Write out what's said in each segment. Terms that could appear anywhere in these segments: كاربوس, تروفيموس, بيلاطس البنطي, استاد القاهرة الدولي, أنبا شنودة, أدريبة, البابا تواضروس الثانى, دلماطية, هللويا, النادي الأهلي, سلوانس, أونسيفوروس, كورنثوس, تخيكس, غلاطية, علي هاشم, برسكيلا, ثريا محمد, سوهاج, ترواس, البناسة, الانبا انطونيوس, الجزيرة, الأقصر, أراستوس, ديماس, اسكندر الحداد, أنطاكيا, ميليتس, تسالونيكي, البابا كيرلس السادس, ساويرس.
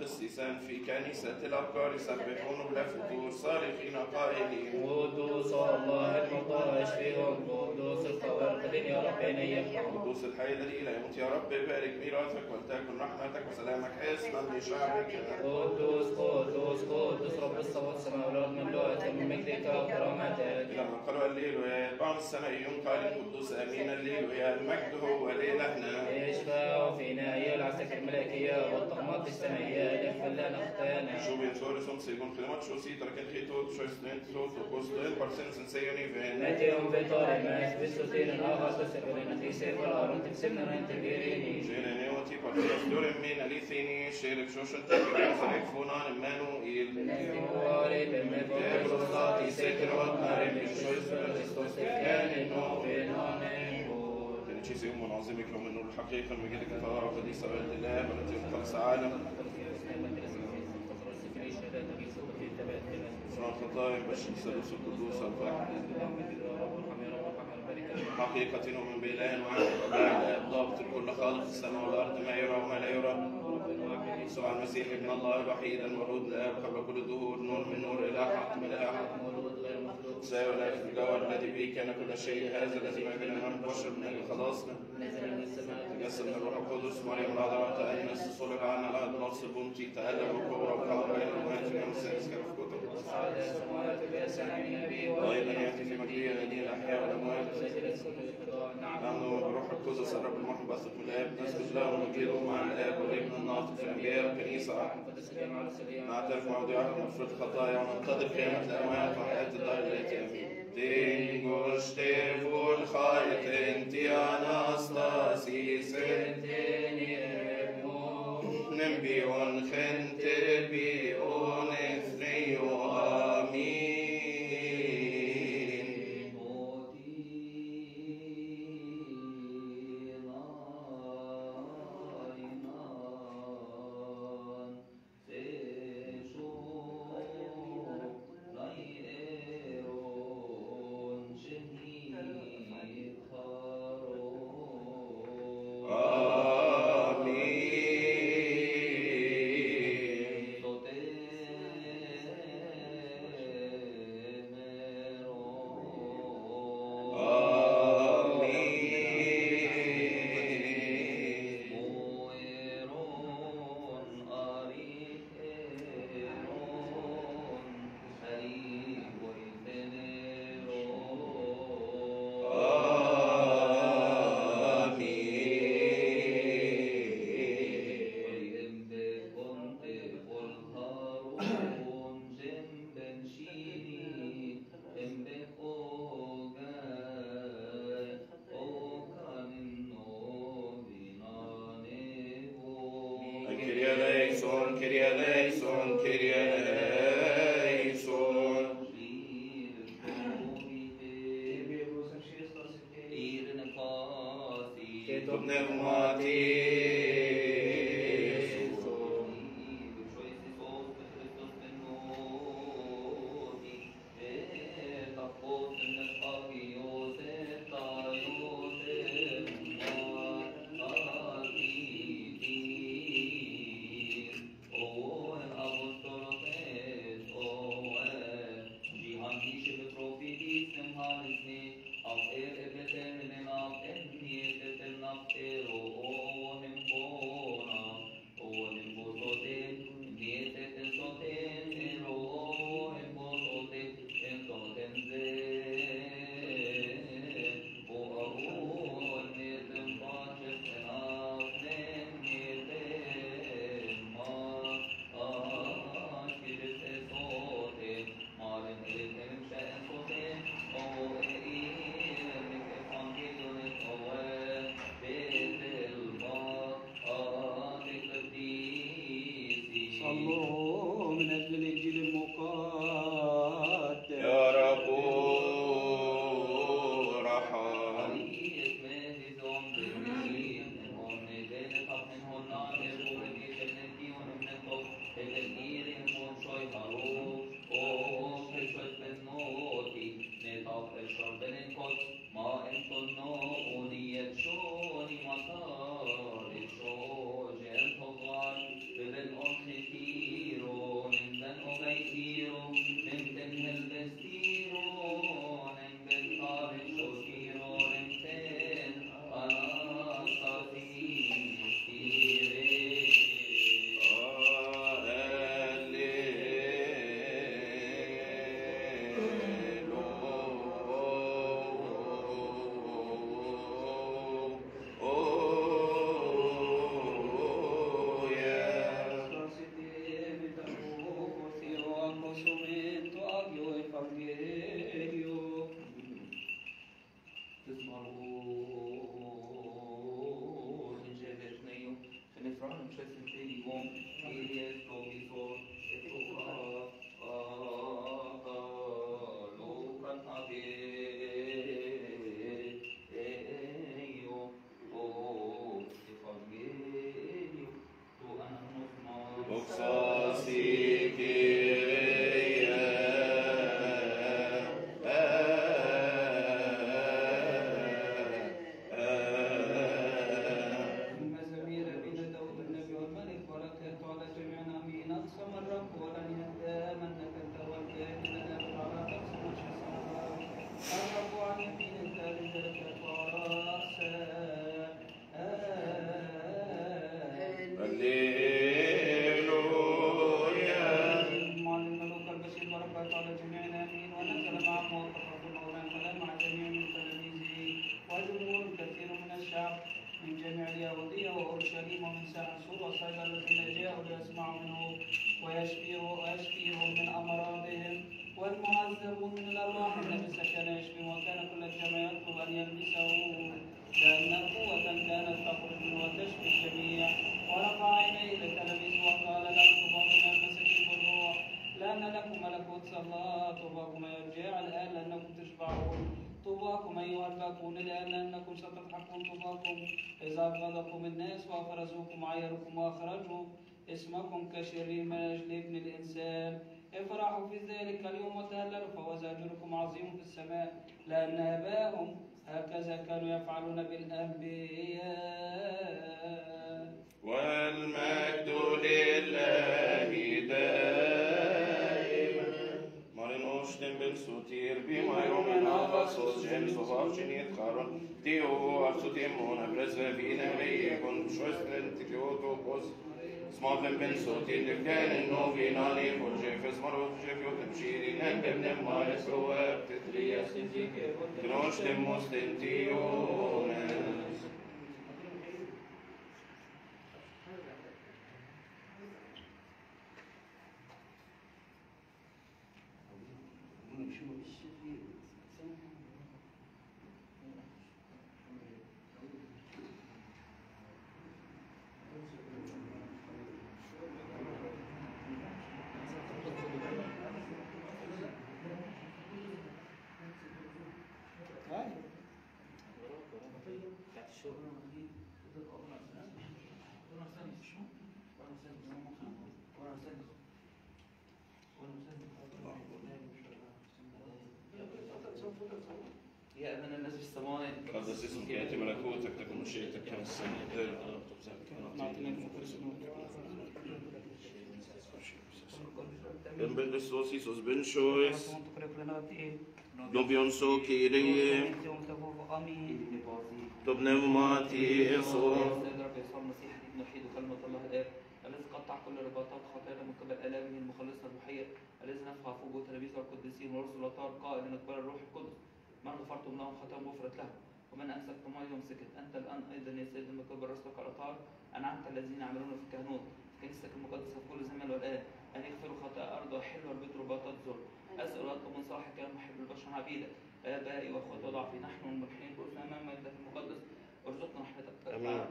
قسيسان في كنيسة الأبكار يسبحون بلا فتور صارخين قائلين قدوس الله المطهر يشفيهم قدوس الخوارق يا ربنا يرحمهم قدوس الحي الذي لا يموت يا رب بارك ميراثك ولتكن رحمتك وسلامك حسنا لشعبك قدوس قدوس قدوس رب الصمد سماء والأرض مملوءة من مجدك وكرامتك لما قالوا الليل ويا بعض السماء يوم قال القدوس آمين الليل ويا المجد هو لإلهنا اشفع فينا يا العساكر الملائكية والطهمات السمائية شو بينشور اسم سيكون خدمات شو سي تركت خيطوت شو سنين تلوت وقصدين برسين سنسيوني فين نتيهم بطاري ماس بسوتين الأغاس بسفرين تيسير والعرون تبسمنا من تبيريني جيريني وطي بارتيس دورين من أليثيني شيرك شوشن تبيرين فريك فونان منو إيل نتيهم واري بمباري بسطاتي سيكر وطناري من شو اسم كان إنو بيناني تنشيسي أم العظيمك لهم النور الحقيقة المجالك الفارة وخديثة بلد الله بلدي وخلص عالم خطايا بشير سلوس القدوس الفاحل حقيقة ومن بإله وعلا ضابط كل خالق السماء والأرض ما يرى وما لا يرى يسوع المسيح ابن الله الوحيد المولود الآب قبل كل ظهور نور من نور إلى حق من إلى حق سيولد في الجوهر الذي به كان كل شيء هذا الذي ما بيننا البشر من أجل خلاصنا تجسد من الروح القدس مريم العذراء تأنس صلب عنا الأرض نقص بنتي تألم الكبرى وقال بين المات من السادس كما في كتب أيضا يأتي في مجدي غني الأحياء والأموات نحن بروح القدس الرب المحب أثق الآب نسجد له ونجيله مع الآب والابن الناطق في الأنبياء والكنيسة نعترف وعودياتنا ونفرد خطايا وننتظر قيامة الأموات وحياة الدار التي آمين Tinguște vulhai tentiana stasi sentenie Nembion gente bione frio amin Tobne mati المرغوب in Jesus' name. And it's rather interesting thing, you won't really go before it took a look and a bit you hope to forgive you to an of my اسمكم كشرير من أجل ابن الإنسان. افرحوا في ذلك اليوم وتهللوا فوز أجركم عظيم في السماء، لأن آباءهم هكذا كانوا يفعلون بالأنبياء. والمجد لله دائما. مرن أشتم بالسوتير بما يوم نافسوس جنس وفاشنيت قارن تيو أرسوتيمون أبرزة بينا ميكون شوستن تكيوتو قص. سمعتم بن صوتي الدكان النوفي ناني فرجي في زمرو تجيبيو تبشيري نكتب نماري سوا بتتريا سنتيكي تنوش تموستنتيونا قد أسست كياتي ملكوتك تكون مشيئتك كما السماء والأرض وأرض الذي قطع كل رباطات خطايانا من قبل آلامه المخلصة الروحية، الذي نفخ فوقه تلاميذه القديسين ورسل طار قائلا أكبر الروح القدس، من غفرتم لهم خطاهم غفرت لهم، ومن أمسكتم أيضا مسكت، أنت الآن أيضا يا سيد المكبر رأسك على طار، أنعمت الذين يعملون في الكهنوت، في كنيستك المقدسة في كل زمان والآن، أن يغفروا خطايا أرض ويحلوا البيت رباطات ظلم، أسأل رب من صلاحك يا محب البشر عبيدك، آبائي وأخوتي وضعفي نحن الملحين كلنا أمام مجدك المقدس. ارزقنا رحمتك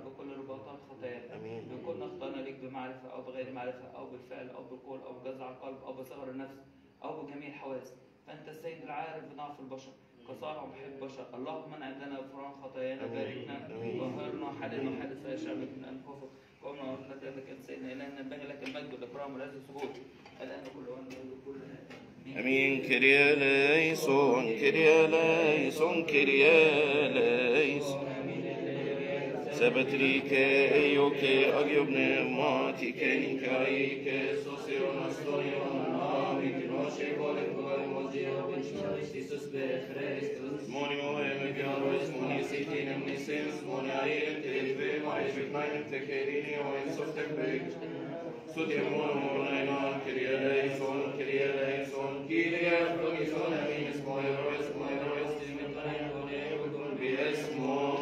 بكل رباطات خطايانا، إن كنا اخطأنا ليك بمعرفة أو بغير معرفة أو بالفعل أو بالقول أو بجزع القلب أو بصغر النفس أو بجميع الحواس، فأنت السيد العارف بضعف البشر، كصالح ومحب بشر، اللهم انعم لنا غفران خطايانا، باركنا وطهرنا وحللنا وحدثنا شعبك من أنفسك، وقمنا وأرسلت لك أنت سيدنا إلهنا، ينبغي لك المجد والإكرام والعز والسجود، الآن كل وأنت كل آمين. كيريا ليسون كيريا ليسون كيريا ليسون سبتريك أيوك أجيبنا ماتي كني كايك سوسيرنا ستورينا آمين ناشي بالك بالموزي وبنشوف تيسوس بخريست موني مهم جاروس موني سيتين مني سينس موني عين تلفي ما يشوفناين تكيريني وين صوتك بيك صوتي مون مونينا كرياليسون كرياليسون كريال كريسون أمين اسمه رويس موني رويس تجمعنا كوني وكون باسمه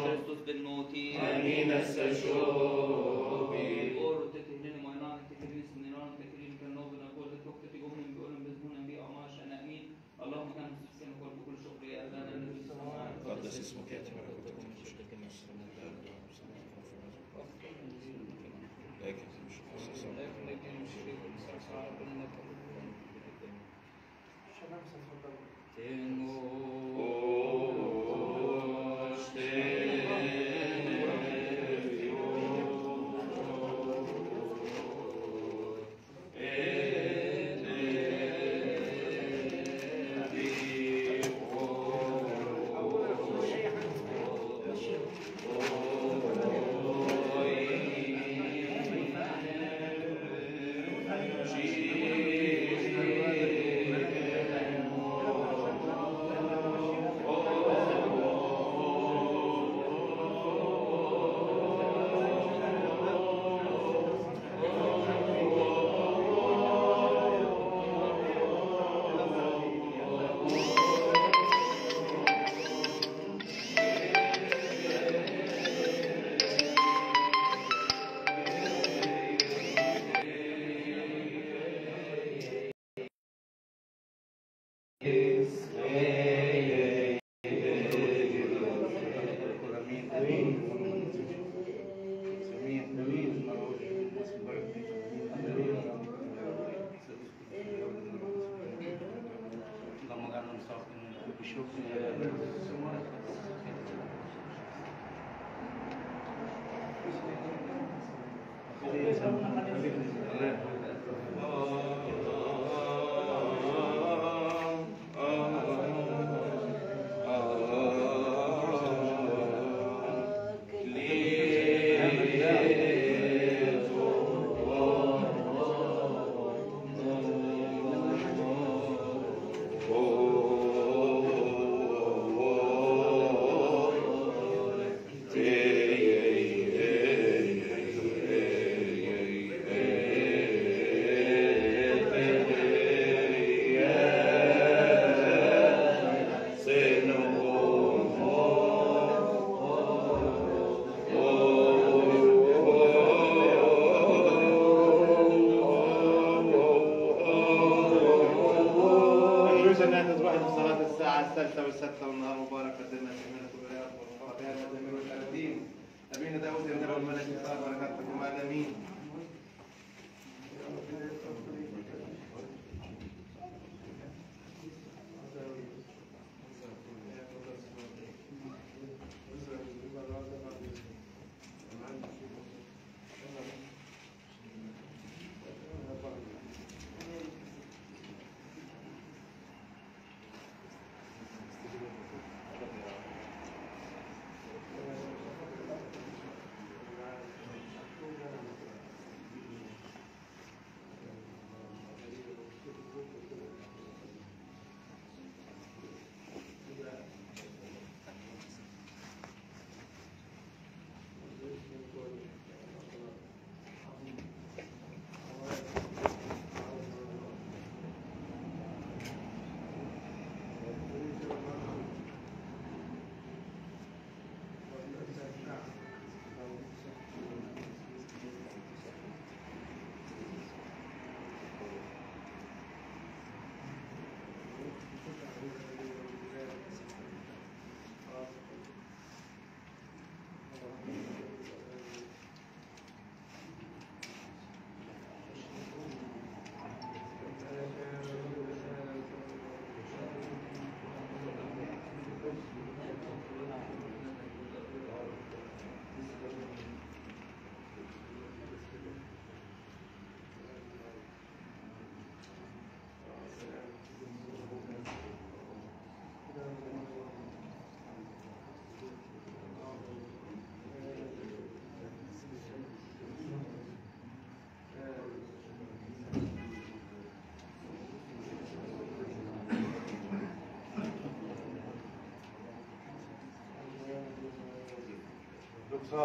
بالموتين امين السشوبي اور تتهنن ماينات تكريس منيران تكريس كنوبنا كل الوقت تجوهم بيقولوا بيزمون انبياء ومعاش انا امين اللهم انت تسكن كل شكر يا ابانا النبي صلى الله عليه وسلم قدس اسمك يا تنفس تفضلوا.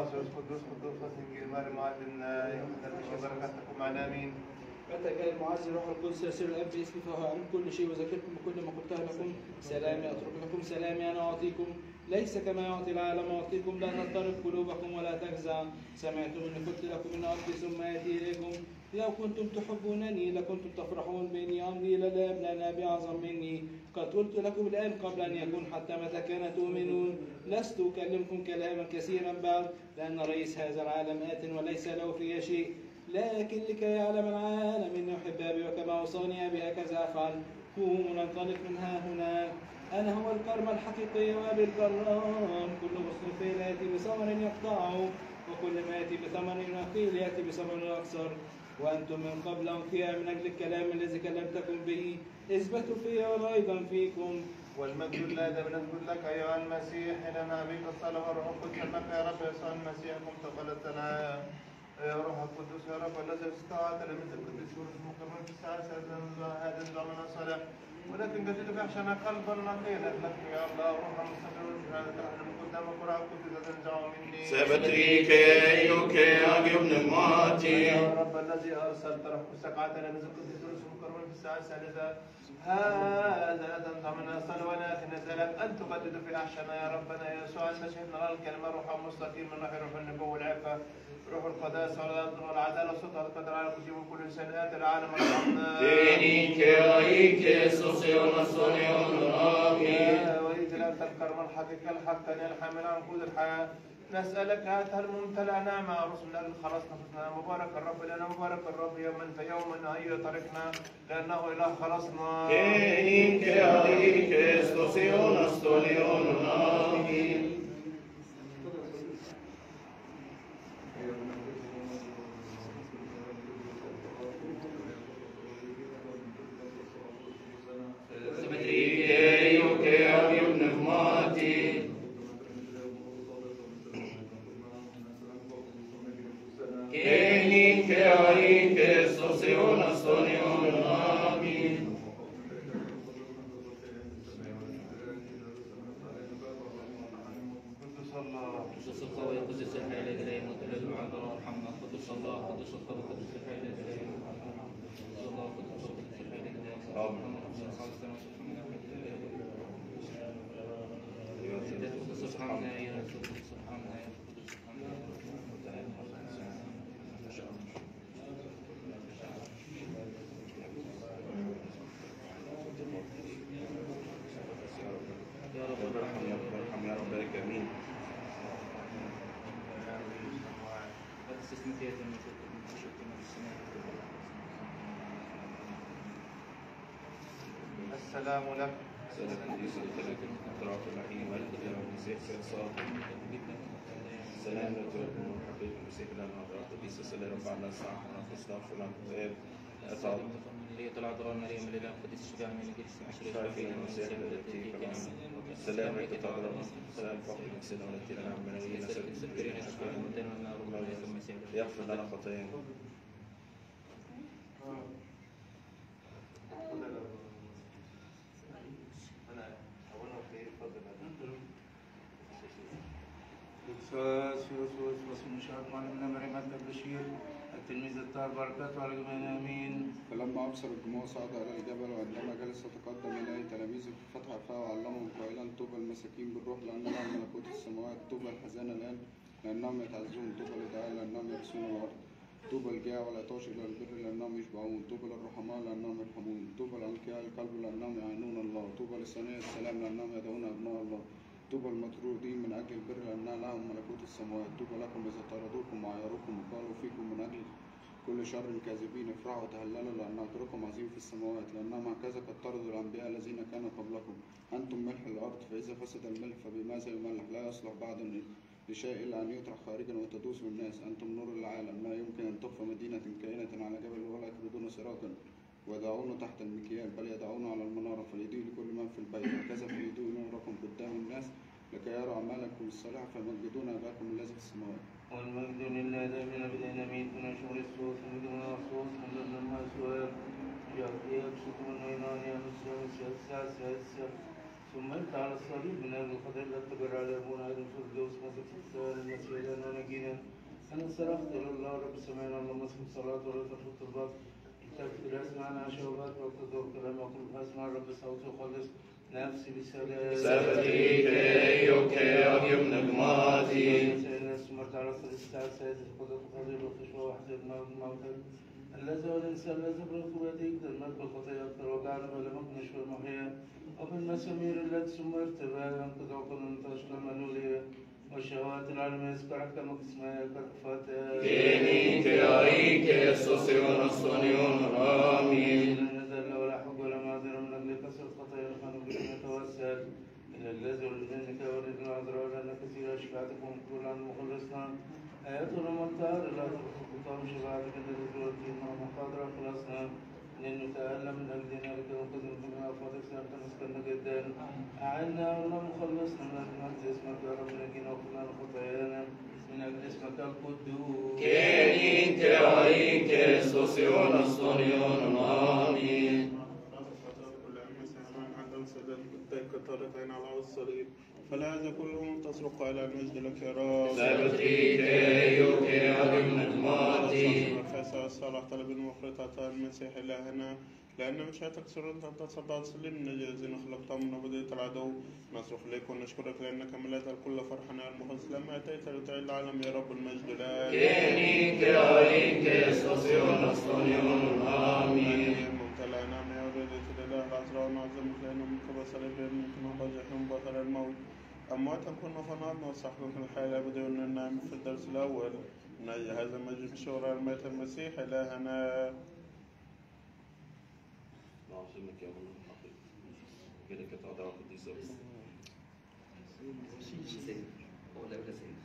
قدوس قدوس قدوس انجيل مريم معلمنا يا بركاتكم معنا امين. اتى المعز روح القدس يسير الاب باسمي فهو عن كل شيء وذكركم بكل ما قلته لكم. سلامي اترك لكم، سلامي انا اعطيكم، ليس كما يعطي العالم اعطيكم. لا تضطرب قلوبكم ولا تجزع. سمعتم اني قلت لكم ان ارضي ثم ياتي اليكم. لو كنتم تحبونني لكنتم تفرحون باني امضي لدى الاب لان ابي اعظم مني. قد قلت لكم الان قبل ان يكون حتى متى كان تؤمنون. لست اكلمكم كلاما كثيرا بعد، لان رئيس هذا العالم ات وليس له فيه شيء، لكن لكي يعلم العالم اني احب ابي وكما اوصاني ابي هكذا افعل. قوموا ننطلق من ها هناك، أنا هو الكرم الحقيقي وأبي الكرام. كل مصروف لا يأتي بثمر يقطعه، وكل ما يأتي بثمر نقيل يأتي بثمر أكثر. وأنتم من قبل أوفياء من أجل الكلام الذي كلمتكم به، اثبتوا فيا وأيضا فيكم. والمجد لا ده بالنسبة لك أيها المسيح، حينما أبيك الصلاة والروح القدس معك يا رب يسوع المسيح، قمت قلتنا يا روح القدس يا رب الذي استطاع تلاميذ القدس والمكرمين في الساعة هذا الزمن الصالح، ولكن جددك أحسن قلبا نقيلا لك يا الله روحا مستقيما وشهادة أحلم قدامك وراء كنت لا تنزع مني. سبتريك أيك أجبن معتي يا رب الذي أرسلت رحمتك على تلاميذ القدس والمكرمين في الساعة الثالثة هذا تنزع منا الصالح، ولكن نسألك أن تجدد في أحسن يا ربنا يسوع المسيح، نرى الكلمة روحا مستقيما نحن روح النبوة والعفة روح القداسة والعدالة والسلطة والقدر على كل شيء وكل إنسان آتي العالم الرحمة. دينيك أيك سوسيون الصنيون الرامي وإذ أنت الكرم الحقيقي الحق الحامل عن قود الحياة، نسألك هاتها الممتلئة نعمة عروس من أجل خلاص نفسنا. مبارك الرب لنا مبارك الرب يوما فيوما أي طريقنا لأنه إله خلاصنا. دينيك أيك سوسيون الصنيون الرامي. السلام لك. السلام لك ولكم حبيب المسيح لنا عذراء القديسة صلي رب عنا الصالح ونفسنا في الأنفاق أسعد هي طلع عذراء مريم الإله القديس الشجاع من الجيش العشر الشافي المسيح التي كلامنا السلام لك تعالى السلام فقر نفسنا ونتينا عمنا وينا سبيل السبيل الشجاع المتين والنار ومعليك المسيح يغفر لنا خطايانا. ومشاهد معلمنا مريم البشير التلميذ الطاهر بركاته على جميعنا امين. فلما ابصر الجموع صعد الى الجبل، وعندما جلس تقدم اليه تلاميذه ففتح فاه وعلمهم قائلا طوبى المساكين بالروح لان لهم ملكوت السماوات، طوبى الحزان الان لانهم يتعزون، طوبى الجعاء لانهم يكسون الارض، طوبى الجاع والعطاش الى البر لانهم يشبعون، طوبى للرحماء لانهم يرحمون، طوبى لانكياء القلب لانهم يعينون الله، طوبى لصانعي السلام لانهم يدعون ابناء الله، طوبى المطرودين من أجل البر لأنها لهم ملكوت السماوات، طوبى لكم إذا طردوكم وعايروكم وقالوا فيكم من أجل كل شر كاذبين، افرحوا وتهللوا لأن أجركم عظيم في السماوات، لأنهم هكذا قد طردوا الأنبياء الذين كانوا قبلكم. أنتم ملح الأرض، فإذا فسد الملح فبماذا يملح؟ لا يصلح بعد لشيء إلا أن يطرح خارجا وتدوس بالناس. أنتم نور العالم، لا يمكن أن تخفى مدينة كائنة على جبل ولا يطردون سراقا ويضعونه تحت المكيال بل يضعونه على المنارة فليضيء لكل من في البيت، هكذا فليضيء نوركم قدام الناس لكي يروا أعمالكم الصالحة فيمجدون أباكم الذي في السماوات. والمجد لله دائما أبدا آمين. من شغل الصوت من دون الصوت من دون المسؤول يكشف من عينان يمسح ثم أنت على الصليب من أجل الخطايا لا تجر على أبونا آدم فردوس مسك في السؤال المسيح لنا نجينا. أنا صرخت إلى الله رب سمعنا اللهم اسمع الصلاة ولا تخلو الطلبات تكفر اسمعنا شعبات وقدر كلامكم اسمع رب صوتي خالص نفسي بسلام. سبتيك أيك أيوم نجماتي الناس مرت على صلاة الساعة سادس قدرت قدر وخشوة وحزن موتا الذي هو الإنسان الذي برقبتك دمت بالخطية أكثر وجعل بلغك نشوى المحيا وفي المسامير التي سمرت بها انقطعك من تشكى منوليا والشهوات العالمية يسكعك مقسمية كرفتها. دينيك أيك يسوسيون الصنيون رامي لا نزل ولا حب ولا معذرة من أجل قرآن مخلصنا آيات المختار لا تخططهم شبابك لرسولتنا مقادر خلاصنا لنتعلم من أجلنا لك وخزنك من أفضل سنة مسكنك الدين أعنا ولا مخلصنا من أجل اسمك يا رب لكن وقلنا خطايانا من أجل اسمك القدوس كينيك عليك السوسيون الصريون آمين كثرت عين على الصليب فلهذا كلهم تصرق على المجد لك يا رب سبتي تايوك يا المتماتي والخاسة والصالح طلب المخلطة المسيح إلهنا لأن مش هتكسر أنت تصدع سلمنا جازين خلقت من عبودية العدو نصرخ لك ونشكرك لأنك ملأت الكل فرحا يا المخلص لما أتيت لتعي العالم يا رب المجد لك كينيك عليك يستصير نصطنيون آمين لعنام يا ولدي تدلع العذراء ونعظمك لأنه منك بصر بابنك ونضجهم بطل الموت أمواتا كنا فنعدنا وصحبك الحياة الأبدية والنعم في الدرس الأول من أي هذا المجد شعر الميت المسيح إلهنا نعظمك يا ولد الحقيقي كذلك تعدى القديسة بس ولا ولا سيد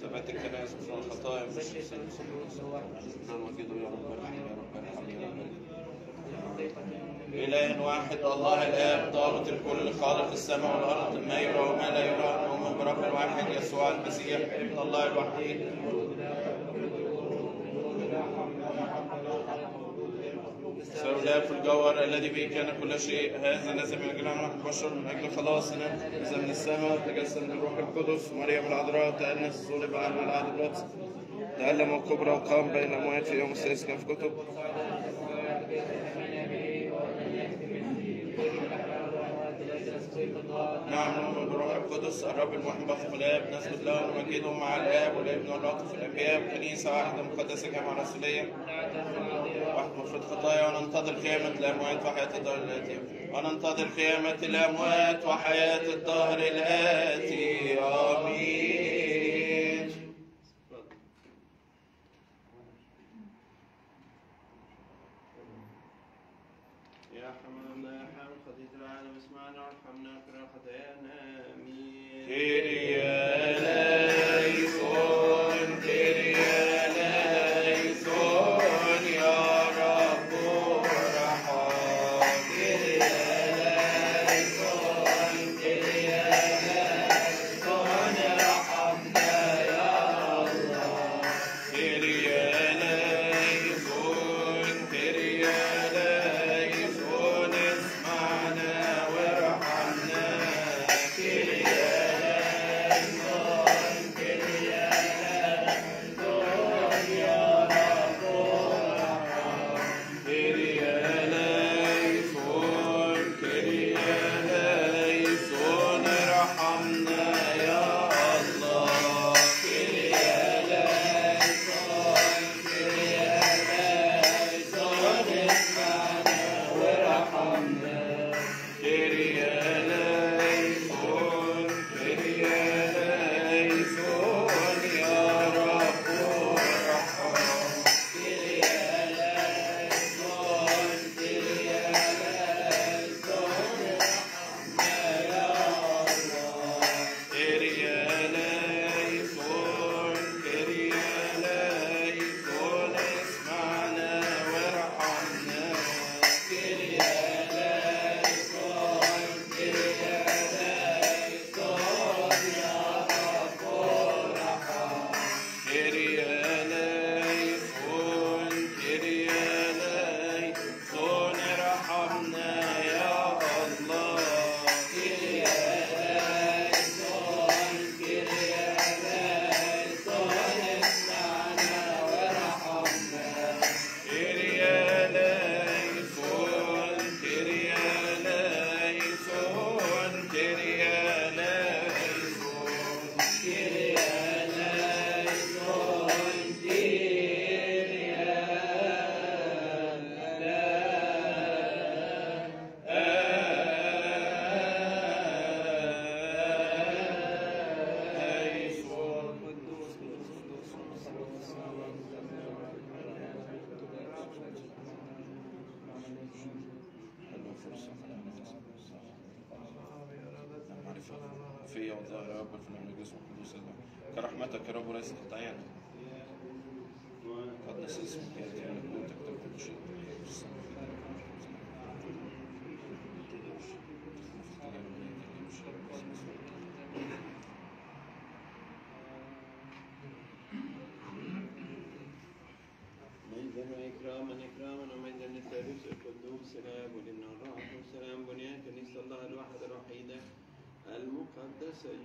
ثبات الكنائس من الخطايا إله واحد الله الآب ضابط الكل خالق السماء والأرض ما يرى وما لا يرى أنه برب الواحد يسوع المسيح ابن الله الوحيد سلام في الجوهر الذي به كان كل شيء هذا نزل من أجلنا نحن بشر من أجل خلاصنا نزل من السماء تجسد بالروح القدس ومريم العذراء تأنس صلب على العذراء تألم وكبر وقام بين الأموات في يوم السادس كان في كتب نعم نؤمن بالروح القدس الرب المحب في الآب نثبت له ونمجده مع الآب والابن والروح الأنبياء كنيسة واحدة مقدسة جامعة رسولية واحد مفرد خطايا وننتظر قيامة الأموات وحياة الدهر الآتي وننتظر قيامة الأموات وحياة الدهر الآتي آمين. يا حمد الله يا حمد خطية العالم اسمعنا وارحمنا وكفر خطايانا آمين.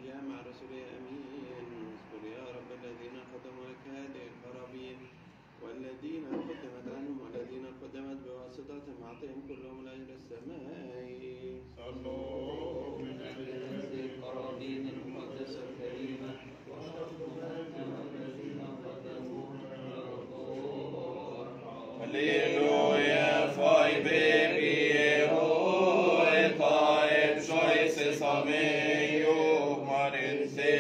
جامع رسولي أمين. اذكر يا رب الذين قدموا لك هذه الخرابين والذين قدمت عنهم والذين قدمت بواسطتهم أعطهم كلهم من أجل السماء. صلوا من أجل هذه الخرابين المقدسة الكريمة والذين قدموا هللويا فاي بيبي هو طيب شويس صميم. They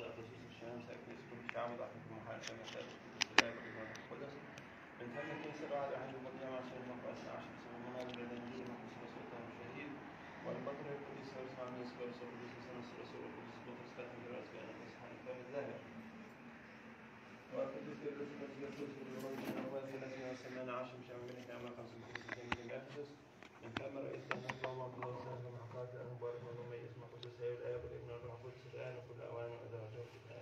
الأركسيوس الشام ساكنس كل شعب ضعيف محال سنة ثالث لا يقدرون القدس من هذا الكنيسة بعد عهد المقدمة عشان المقرن العاشر سوى مناظر الدين وحسن سلطان الشهيد والبطر القديس صار من سبب سقوط سنة الرسول القديس بطرس ثاني جراس بين الإسحاق الثاني الذهب والقديس كيرلس السادس من أول سنة سنة عشر شعب من عام 556 من أفسس من تم رئيس الأنبا انطونيوس مع قائد المبارك والمميز مع قدس السيد الآب والابن والروح القدس الآن وكل أوان ودرجات الآن.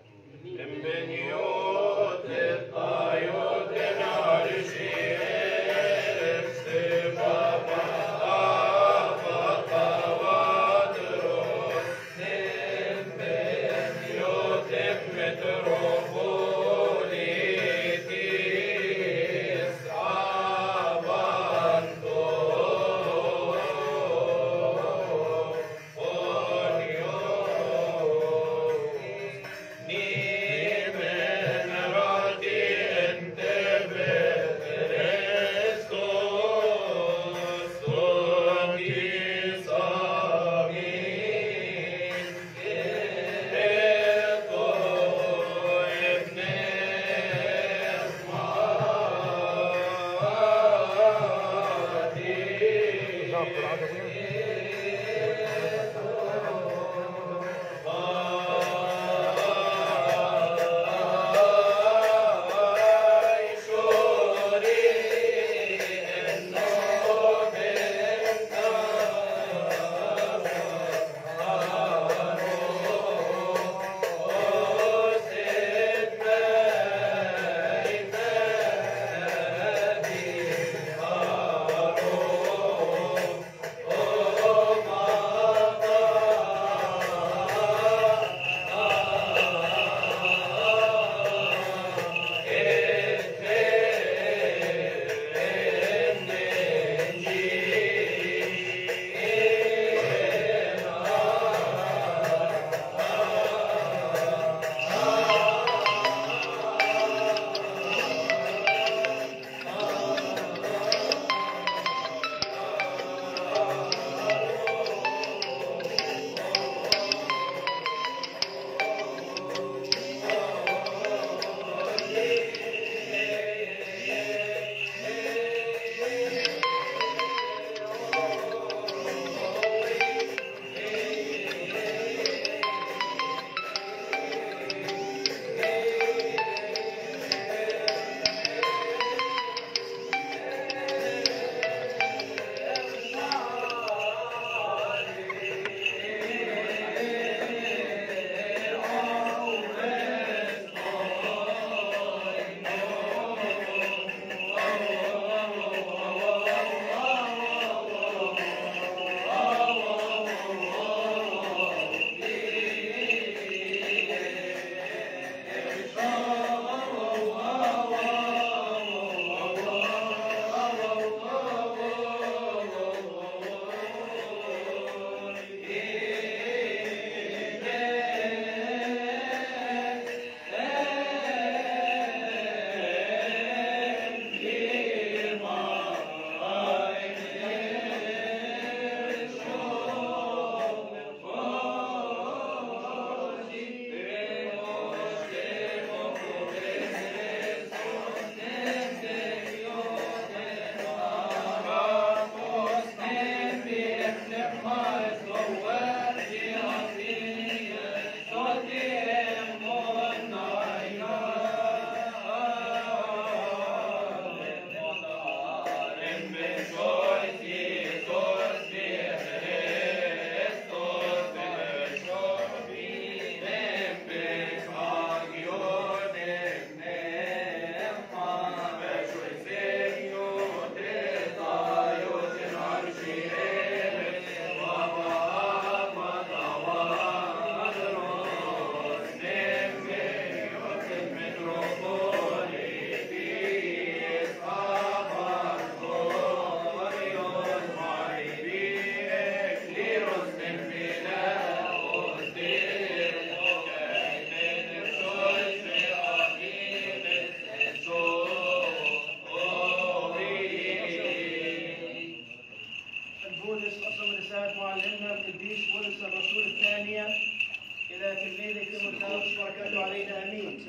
إلى تلميذك المتناوش بركته عليك أمين.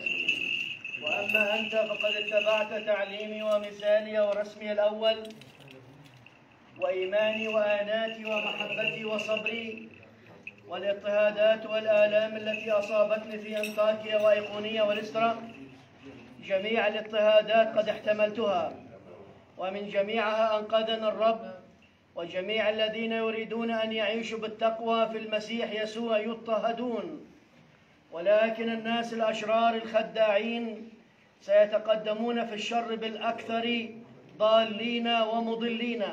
وأما أنت فقد اتبعت تعليمي ومثالي ورسمي الأول وإيماني وآناتي ومحبتي وصبري والاضطهادات والآلام التي أصابتني في أنطاكيا وأيقونية ولسترا، جميع الاضطهادات قد احتملتها، ومن جميعها أنقذنا الرب، وجميع الذين يريدون أن يعيشوا بالتقوى في المسيح يسوع يضطهدون، ولكن الناس الأشرار الخداعين سيتقدمون في الشر بالأكثر ضالين ومضلين.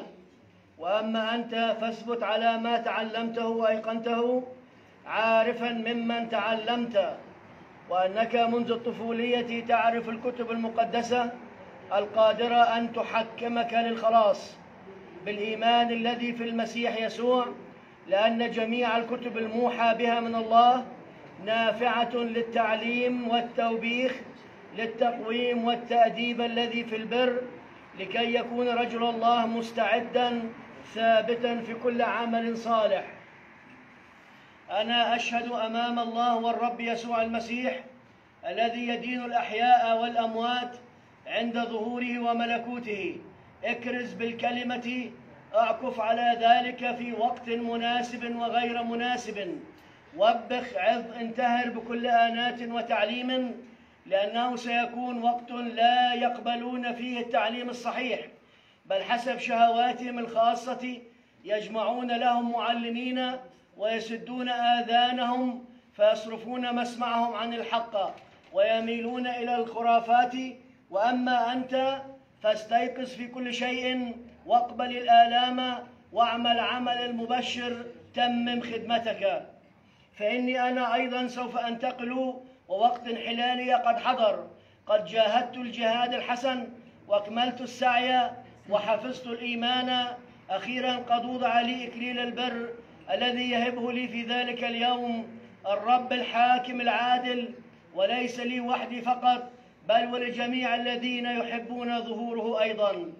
وأما أنت فاثبت على ما تعلمته وأيقنته، عارفا ممن تعلمت وأنك منذ الطفولية تعرف الكتب المقدسة القادرة أن تحكمك للخلاص بالإيمان الذي في المسيح يسوع، لأن جميع الكتب الموحى بها من الله نافعة للتعليم والتوبيخ، للتقويم والتأديب الذي في البر، لكي يكون رجل الله مستعدا ثابتا في كل عمل صالح. أنا أشهد أمام الله والرب يسوع المسيح الذي يدين الأحياء والأموات عند ظهوره وملكوته. اكرز بالكلمة، اعكف على ذلك في وقت مناسب وغير مناسب، وبخ، عظ، انتهر بكل آنات وتعليم، لأنه سيكون وقت لا يقبلون فيه التعليم الصحيح، بل حسب شهواتهم الخاصة يجمعون لهم معلمين ويسدون آذانهم، فيصرفون مسمعهم عن الحق ويميلون إلى الخرافات. وأما أنت فاستيقظ في كل شيء، واقبل الآلام، واعمل عمل المبشر، تمم خدمتك، فإني أنا أيضا سوف أنتقل، ووقت انحلالي قد حضر. قد جاهدت الجهاد الحسن، واكملت السعي، وحفظت الإيمان، أخيرا قد وضع لي إكليل البر الذي يهبه لي في ذلك اليوم الرب الحاكم العادل، وليس لي وحدي فقط، بل ولجميع الذين يحبون ظهوره أيضا.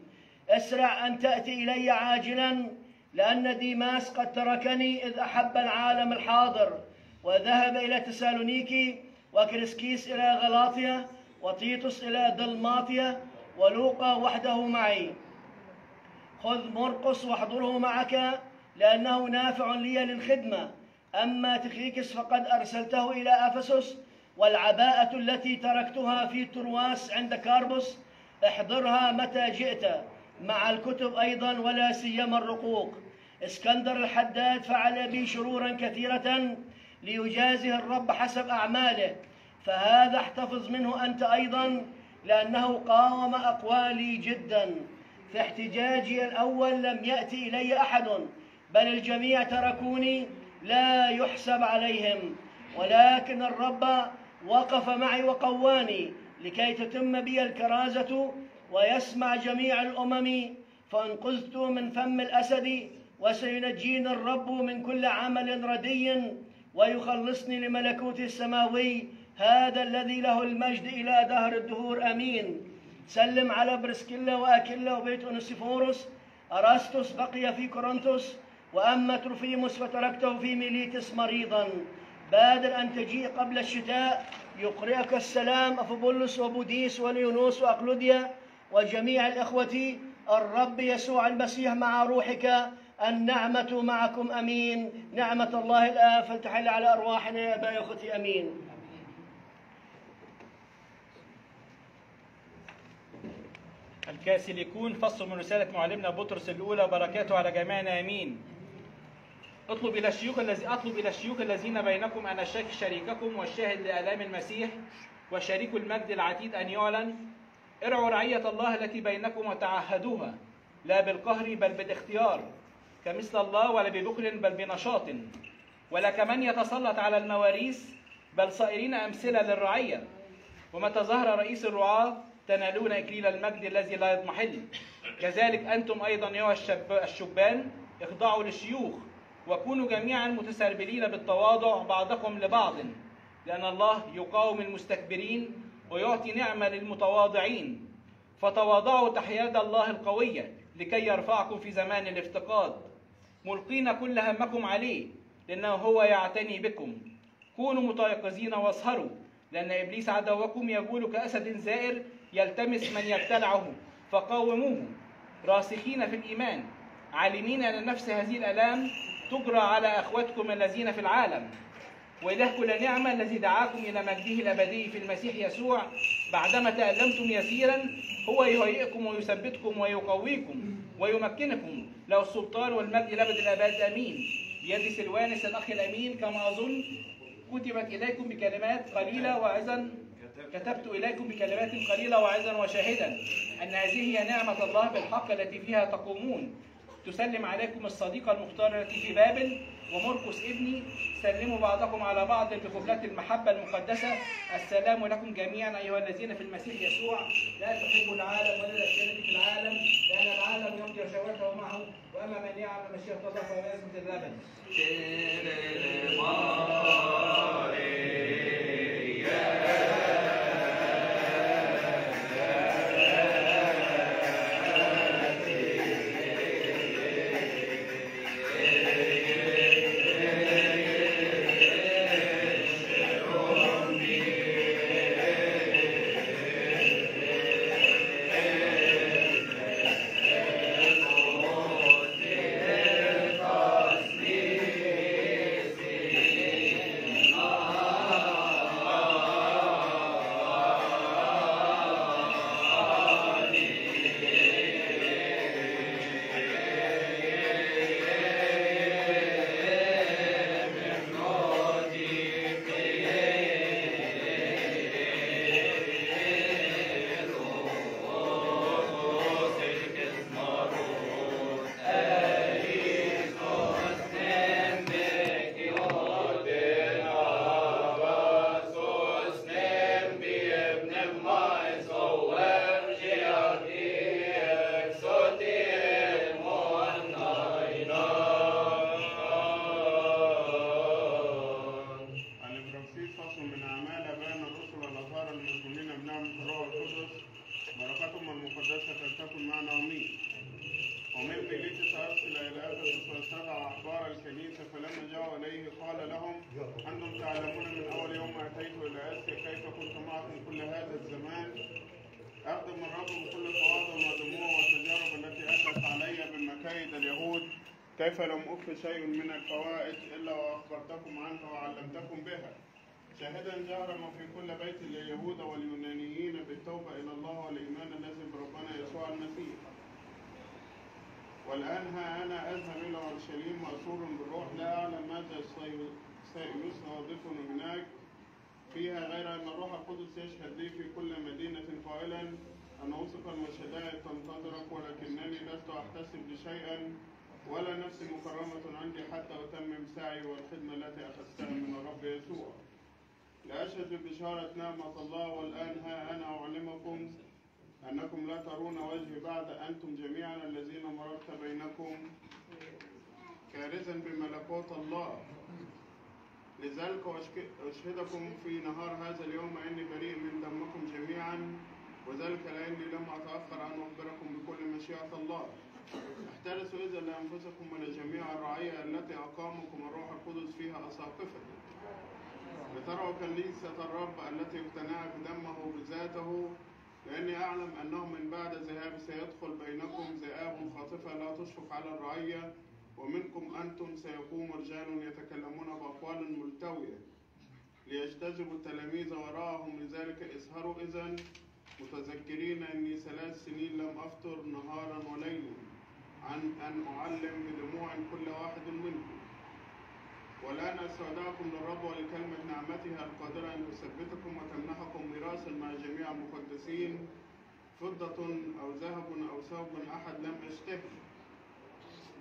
اسرع أن تأتي إلي عاجلا، لأن ديماس قد تركني إذ أحب العالم الحاضر، وذهب إلى تسالونيكي، وكريسكيس إلى غلاطية، وتيتوس إلى دلماطية، ولوقا وحده معي. خذ مرقس واحضره معك، لأنه نافع لي للخدمة. أما تخيكس فقد أرسلته إلى أفسس، والعباءة التي تركتها في ترواس عند كاربوس احضرها متى جئت، مع الكتب أيضا ولا سيما الرقوق. اسكندر الحداد فعل بي شرورا كثيرة ليجازه الرب حسب أعماله، فهذا احتفظ منه أنت أيضا، لأنه قاوم أقوالي جدا. في احتجاجي الأول لم يأتي إلي أحد، بل الجميع تركوني، لا يحسب عليهم، ولكن الرب وقف معي وقواني، لكي تتم بي الكرازة ويسمع جميع الأمم، فانقذت من فم الأسد، وسينجيني الرب من كل عمل ردي، ويخلصني لملكوت السماوي، هذا الذي له المجد إلى دهر الدهور آمين. سلم على برسكيلا وأكيلا وبيت أونسيفوروس. أراستوس بقي في كورنثوس، وأما تروفيموس فتركته في ميليتس مريضا. بادر أن تجيء قبل الشتاء، يقرئك السلام أفبولس وبوديس وليونوس وأقلوديا وجميع الإخوة. الرب يسوع المسيح مع روحك، النعمة معكم أمين. نعمة الله الآب فلتحل على أرواحنا يا أبائي وأختي أمين. الكاثوليكون، فصل من رسالة معلمنا بطرس الأولى، بركاته على جميعنا آمين. أطلب إلى الشيوخ الذين بينكم أن شريككم والشاهد لآلام المسيح وشريك المجد العتيد أن يعلن. ارعوا رعية الله التي بينكم وتعهدوها، لا بالقهر بل بالاختيار، كمثل الله، ولا ببخل بل بنشاط، ولا كمن يتسلط على المواريث، بل صائرين أمثلة للرعية. ومتى ظهر رئيس الرعاة تنالون إكليل المجد الذي لا يضمحل. كذلك أنتم أيضا يا الشبان، اخضعوا للشيوخ، وكونوا جميعا متسربلين بالتواضع بعضكم لبعض، لأن الله يقاوم المستكبرين ويعطي نعمة للمتواضعين. فتواضعوا تحت يد الله القوية، لكي يرفعكم في زمان الافتقاد، ملقين كل همكم عليه، لأنه هو يعتني بكم. كونوا متيقظين واسهروا، لأن إبليس عدوكم يجول كأسد زائر يلتمس من يبتلعه، فقاوموه راسخين في الإيمان، عالمين أن نفس هذه الآلام تجرى على أخواتكم الذين في العالم. وإله كل نعمة الذي دعاكم إلى مجده الأبدي في المسيح يسوع بعدما تألمتم يسيرا، هو يهيئكم ويثبتكم ويقويكم ويمكنكم، له السلطان والمجد لأبد الآباد، آمين. بيد سلوانس الأخ الأمين كما أظن كتبت إليكم بكلمات قليلة وعظا، كتبت إليكم بكلمات قليلة وعظا وشاهدا أن هذه هي نعمة الله بالحق التي فيها تقومون. تسلم عليكم الصديقة المختارة التي في بابل ومرقس ابني، سلموا بعضكم على بعض بخفلة المحبة المقدسة. السلام لكم جميعا أيها الذين في المسيح يسوع. لا تحبوا العالم ولا الأشياء في العالم، لأن العالم يمضي شهواته معه، وأما من يعمل مشيئة الله فهو يثبت إلى الأبد. شيء من الفوائد إلا وأخبرتكم عنها وعلمتكم بها، شاهدا جهرا في كل بيت لليهود واليونانيين بالتوبة إلى الله والإيمان الذي بربنا يسوع المسيح. والآن ها أنا أذهب إلى أورشليم مأسور بالروح، لا أعلم ماذا سيستضيفني هناك فيها غير أن الروح القدس يشهد لي في كل مدينة قائلا أن أوثق المشهدات تنتظرك، ولكنني لست أحتسب لشيئا ولا نفسي مكرمة عندي حتى أتمم سعي والخدمة التي أخذتها من الرب يسوع. لأشهد بشارة نعمة الله. والآن ها أنا أعلمكم أنكم لا ترون وجهي بعد، أنتم جميعا الذين مررت بينكم كارزا بملكوت الله. لذلك أشهدكم في نهار هذا اليوم أني بريء من دمكم جميعا، وذلك لأني لم أتأخر أن أخبركم بكل مشيئة الله. احترسوا إذا لأنفسكم ولجميع الرعية التي أقامكم الروح القدس فيها أساقفة، لترعوا كنيسة الرب التي اقتنع بدمه بذاته، لأني أعلم أنه من بعد ذهاب سيدخل بينكم ذئاب خاطفة لا تشفق على الرعية، ومنكم أنتم سيقوم رجال يتكلمون بأقوال ملتوية ليجتذبوا التلاميذ وراءهم. لذلك اسهروا إذا متذكرين أني 3 سنين لم أفطر نهارا وليلا عن أن أعلم بدموع كل واحد منكم. والآن أستودعكم للرب ولكلمة نعمتها القادرة أن تثبتكم وتمنحكم ميراثا مع جميع المقدسين، فضة أو ذهب أو ثوب أحد لم أشتهي.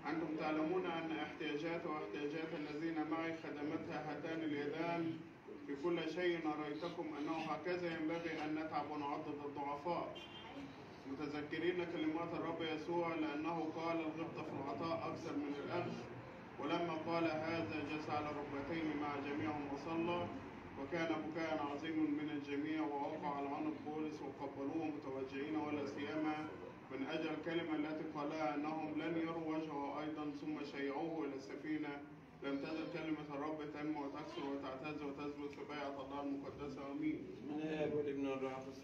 أنتم تعلمون أن احتياجات واحتياجات الذين معي خدمتها هاتان اليدان في كل شيء، أريتكم أنه هكذا ينبغي أن نتعب ونعضد الضعفاء، متذكرين كلمات الرب يسوع، لأنه قال الغبطة في العطاء أكثر من الأخذ. ولما قال هذا جلس على ركبتيه مع جميعهم وصلى، وكان بكاء عظيم من الجميع، ووقع على عنق بولس وقبلوه متوجعين ولا سيما من أجل الكلمة التي قالها أنهم لن يروا وجهه أيضا، ثم شيعوه إلى السفينة. لم تزل كلمة الرب تنمو وتكثر وتعتز وتزداد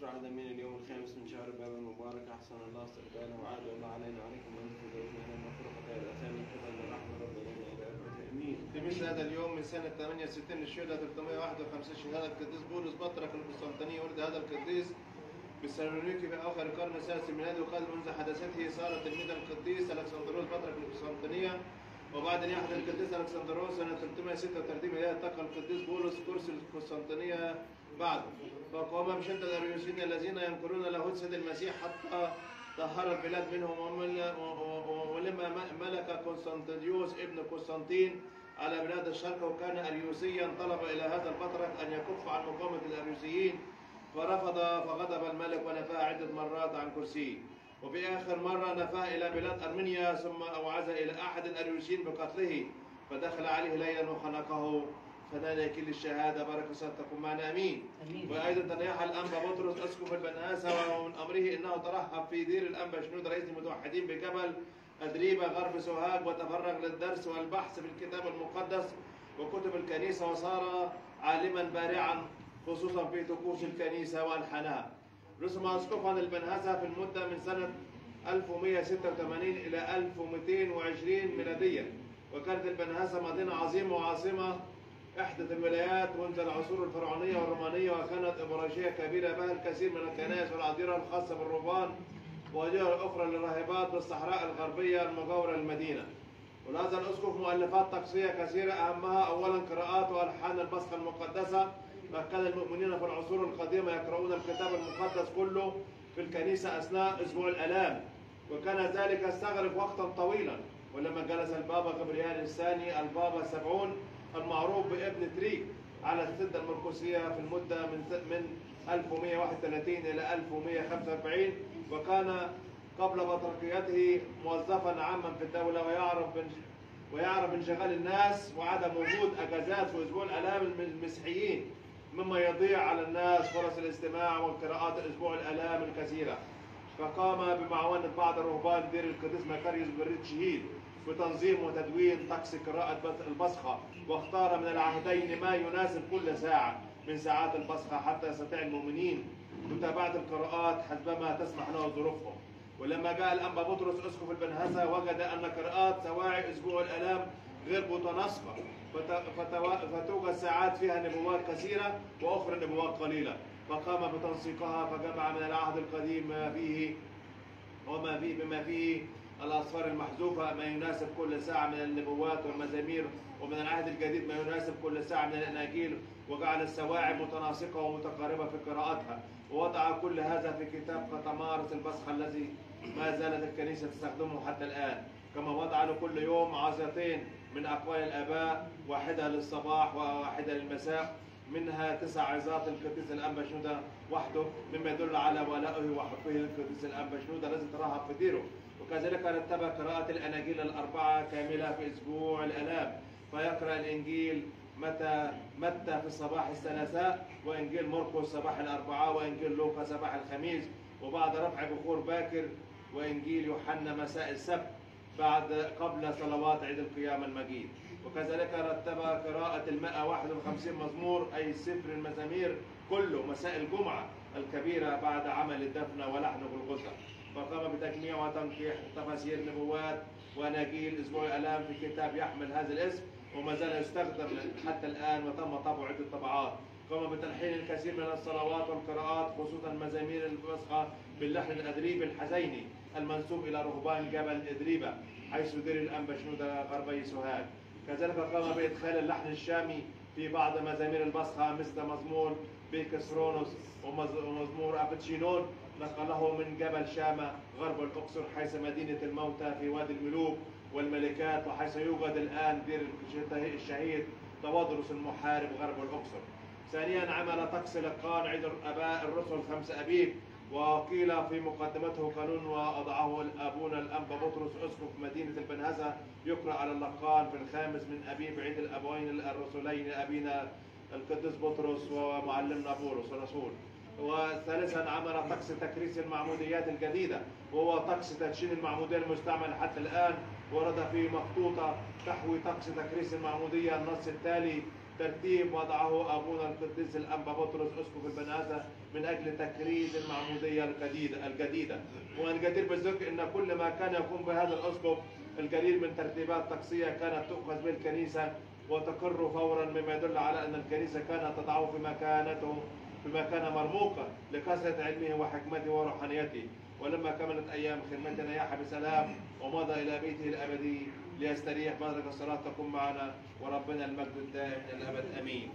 النشر على ضمير اليوم الخامس من شهر باب المبارك، أحسن الله استقباله وعاد الله علينا وعليكم أنتم بإذن الله مفرقة الأسامي من قبل الرحمة ربنا إلى آخره آمين. تمشي هذا اليوم من سنة 68 الشهادة 351 شهادة القديس بولس بطرك القسطنطيني. ولد هذا القديس بالسالونيكي في آخر القرن السادس الميلادي، وقد منذ حدثته صار تلميذا القديس الكسندروس بطرك القسطنطينية. وبعد أن يحضر القديس الكسندروس سنة 336 ميلادي انتقل القديس بولس كرسي القسطنطينية بعده، فقام بشدة الأريوسيين الذين ينكرون له سيد المسيح حتى طهر البلاد منهم. ولما ملك قسطنطينيوس ابن قسطنطين على بلاد الشرق وكان أريوسيا طلب إلى هذا البطرك أن يكف عن مقاومة الأريوسيين فرفض، فغضب الملك ونفاه عدة مرات عن كرسيه، وفي آخر مرة نفاه إلى بلاد أرمينيا ثم أوعز إلى أحد الأريوسيين بقتله، فدخل عليه ليلا وخنقه فنادى كل الشهادة بركة ستكون معنا أمين. وأيضا تنيح الأنبا بطرس أسقف البناسة، ومن أمره أنه ترحب في دير الأنبا شنود رئيس المتوحدين بجبل أدريبة غرب سوهاج، وتفرغ للدرس والبحث في الكتاب المقدس وكتب الكنيسة، وصار عالما بارعا خصوصا في طقوس الكنيسة وألحانها. رسم أسقفا البناسة في المدة من سنة 1186 إلى 1220 ميلادية، وكانت البناسة مدينة عظيمة وعاصمة إحدى الولايات منذ العصور الفرعونية والرومانية، وكانت إبراهيمية كبيرة بها الكثير من الكنائس والعذيرة الخاصة بالرهبان وأديرة أخرى للراهبات بالصحراء الغربية المجاورة للمدينة. ولهذا الأسقف مؤلفات طقسية كثيرة، أهمها أولا قراءات وألحان البصحة المقدسة، فكان المؤمنين في العصور القديمة يقرؤون الكتاب المقدس كله في الكنيسة أثناء أسبوع الآلام، وكان ذلك يستغرق وقتا طويلا. ولما جلس البابا كيرلس الثاني البابا 70 المعروف بابن تريك على السدة المرقسية في المدة من 1131 إلى 1145، وكان قبل بطريقته موظفا عاما في الدولة، ويعرف انشغال الناس وعدم وجود أجازات في أسبوع الآلام المسيحيين، مما يضيع على الناس فرص الاستماع وقراءات أسبوع الآلام الكثيرة. فقام بمعاونة بعض الرهبان دير القديس مكاريوس بريتشهيد بتنظيم وتدوين طقس قراءة البصخة، واختار من العهدين ما يناسب كل ساعة من ساعات البصخة حتى يستطيع المؤمنين متابعة القراءات حسب ما تسمح له ظروفهم. ولما جاء الأنبا بطرس أسقف البنهسة وجد أن قراءات سواعي أسبوع الآلام غير متناسقة، فتوجد ساعات فيها نبوات كثيرة وأخرى نبوات قليلة، فقام بتنسيقها فجمع من العهد القديم بما فيه الأسفار المحذوفة ما يناسب كل ساعة من النبوات والمزامير، ومن العهد الجديد ما يناسب كل ساعة من الأناجيل، وجعل السواعي متناسقة ومتقاربة في قراءتها، ووضع كل هذا في كتاب قطمارس البصخة الذي ما زالت الكنيسة تستخدمه حتى الآن. كما وضع لكل يوم عظتين من أقوال الآباء، واحدة للصباح وواحدة للمساء، منها 9 عظات القديس الانبا شنودة وحده، مما يدل على ولائه وحبه للقديس الانبا شنودة الذي ترهب في ديره. وكذلك رتب قراءة الأناجيل ال4 كاملة في أسبوع الآلام، فيقرأ الإنجيل متى في الصباح الثلاثاء، وإنجيل مرقس صباح ال4، وإنجيل لوقا صباح الخميس، وبعد رفع بخور باكر، وإنجيل يوحنا مساء السبت قبل صلوات عيد القيامة المجيد. وكذلك رتب قراءة 151 مزمور أي سفر المزامير كله مساء الجمعة الكبيرة بعد عمل الدفنة ولحن غلغوثة، فقام بتجميع وتنقيح تفاسير نبوات وأناجيل أسبوع الآلام في كتاب يحمل هذا الاسم، وما زال يستخدم حتى الآن وتم طبعه 2 طبعات. قام بتلحين الكثير من الصلوات والقراءات خصوصا مزامير البصخة باللحن الأدريبي الحزيني المنسوب إلى رهبان جبل إدريبة حيث دير الأنبا شنودة غربي سوهاج. كذلك قام بإدخال اللحن الشامي في بعض مزامير البصخة مثل مزمور بيكسرونوس ومزمور أبتشينون نقله من جبل شامة غرب الأقصر حيث مدينة الموتى في وادي الملوك والملكات، وحيث يوجد الآن دير الشهيد تواضروس المحارب غرب الأقصر. ثانيا عمل طقس لقان عيد الآباء الرسل 5 أبيب، وقيل في مقدمته قانون وأضعه الأبونا الأنبا بطرس أسقف مدينة البنهسة يقرأ على اللقان في 5 من أبيب عيد الأبوين الرسولين أبينا القديس بطرس ومعلمنا بولس الرسول. وثالثا عمل طقس تكريس المعموديات الجديدة، وهو طقس تدشين المعمودية المستعمل حتى الآن، ورد فيه مخطوطة تحوي طقس تكريس المعمودية النص التالي: ترتيب وضعه أبونا القديس الانبا بطرس أسقف البنازة من أجل تكريس المعمودية الجديدة. والجدير بالذكر أن كل ما كان يقوم بهذا الأسقف الجليل من ترتيبات طقسية كانت تؤخذ بالكنيسة وتقر فورا، مما يدل على أن الكنيسة كانت تضعه في مكانته بما كان مرموقا لكثرة علمه وحكمته وروحانيته. ولما كملت أيام خدمته نياح بسلام ومضى إلى بيته الأبدي ليستريح. بركة الصلاة تكون معنا وربنا المجد الدائم إلى الأبد، آمين.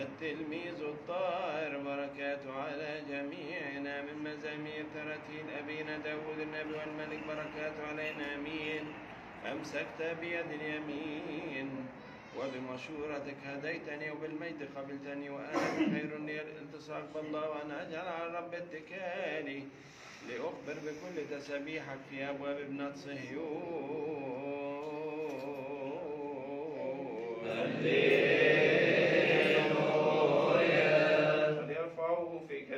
التلميذ الطاهر. بركاته على جميعنا من مزامير تراتيل أبينا داود النبي والملك، بركاته علينا. أمين. أمسكت بيد اليمين وبمشورتك هديتني، وبالمجد قبلتني، وأنا خير لي الالتصاق بالله، وأنا أجعل على رب اتكالي لأخبر بكل تسبيحك في أبواب ابنة صهيون.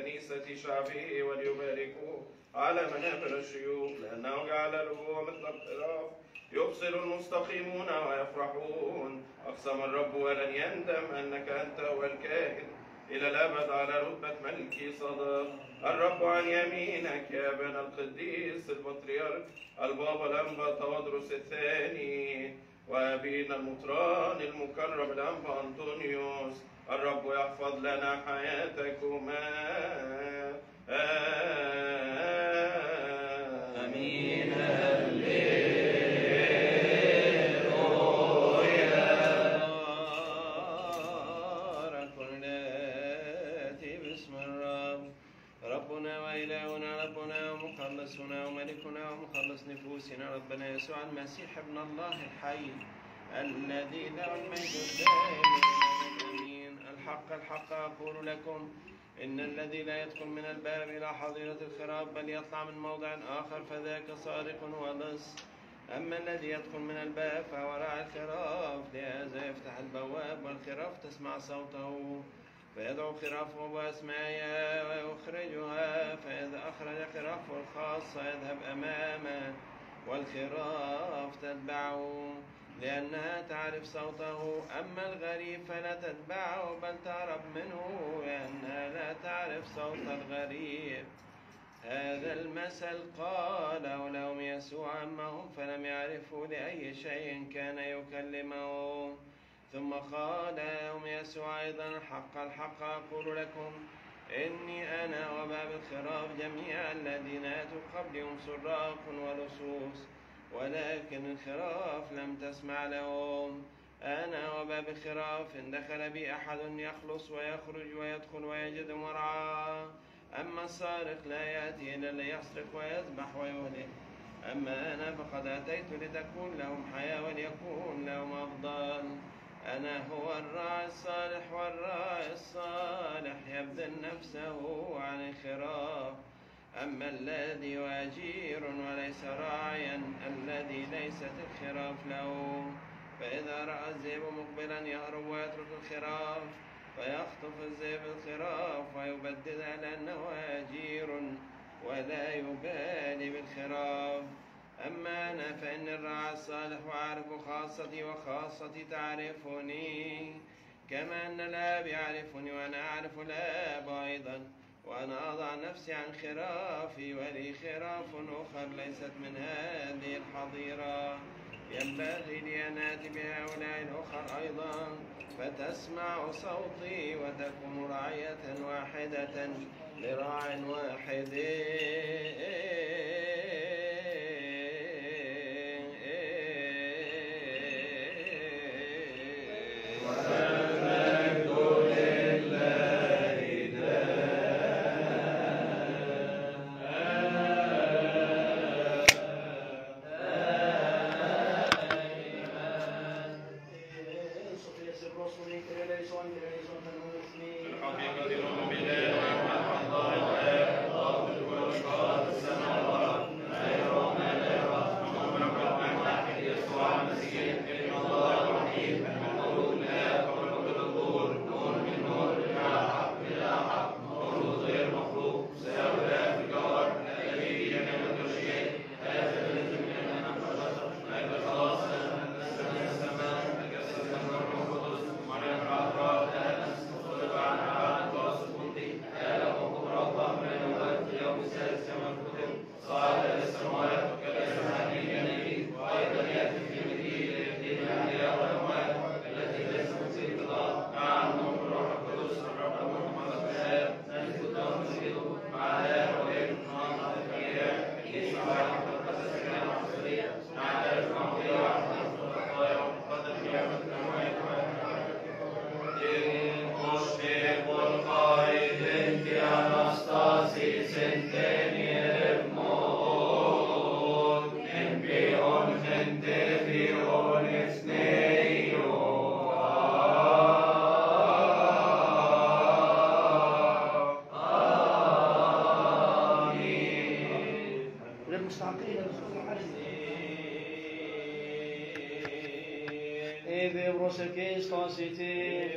كنيسة شعبه وليباركوه على منابر الشيوخ، لأنه جعله مثل الغراف يبصر المستقيمون ويفرحون. أقسم الرب ولن يندم أنك أنت هو الكاهن إلى الأبد على رتبة ملكي صدق. الرب عن يمينك يا ابن القديس البطريرك البابا الانبا تواضروس الثاني، وأبينا المطران المكرم الانبا انطونيوس. الرب يحفظ لنا حياتكما. آمين. الليل كلاتي باسم الرب ربنا وإلهنا، ربنا ومخلصنا وملكنا ومخلص نفوسنا، ربنا يسوع المسيح ابن الله الحي الذي له المجد الدائم. الحق الحق أقول لكم، إن الذي لا يدخل من الباب إلى حظيرة الخراب بل يطلع من موضع آخر فذاك سارق ولص. أما الذي يدخل من الباب فهو راعي الخراف، لهذا يفتح البواب والخراف تسمع صوته، فيدعو خرافه بأسمائها ويخرجها. فإذا أخرج خرافه الخاصة يذهب أمامه والخراف تتبعه، لأنها تعرف صوته. أما الغريب فلا تتبعه بل تهرب منه، لأنها لا تعرف صوت الغريب. هذا المثل قاله لهم يسوع أما هم فلم يعرفوا لأي شيء كان يكلمه. ثم قال لهم يسوع أيضا، حق الحق أقول لكم، إني أنا وباب الخراف. جميع الذين أتوا قبلهم سراق ولصوص، ولكن الخراف لم تسمع لهم. أنا وباب الخراف، إن دخل بي أحد يخلص ويخرج ويدخل ويجد مرعى. أما السارق لا يأتي إلا ليسرق ويذبح ويهلك، أما أنا فقد أتيت لتكون لهم حياة وليكون لهم أفضل. أنا هو الراعي الصالح، والراعي الصالح يبذل نفسه عن الخراف. أما الذي وأجير وليس راعيا، الذي ليست الخراف له، فإذا رأى الذئب مقبلا يهرب ويترك الخراف، فيخطف الذئب الخراف ويبددها، لأنه أجير ولا يبالي بالخراف. أما أنا فإن الراعي الصالح وأعرف خاصتي، وخاصتي تعرفني، كما أن الآب يعرفني وأنا أعرف الآب أيضا. وأنا أضع نفسي عن خرافي، ولي خراف أخر ليست من هذه الحظيرة، ينبغي لي أن آتي بهؤلاء الأخر أيضا، فتسمع صوتي وتكون رعية واحدة لراع واحد. برسك استاسيتي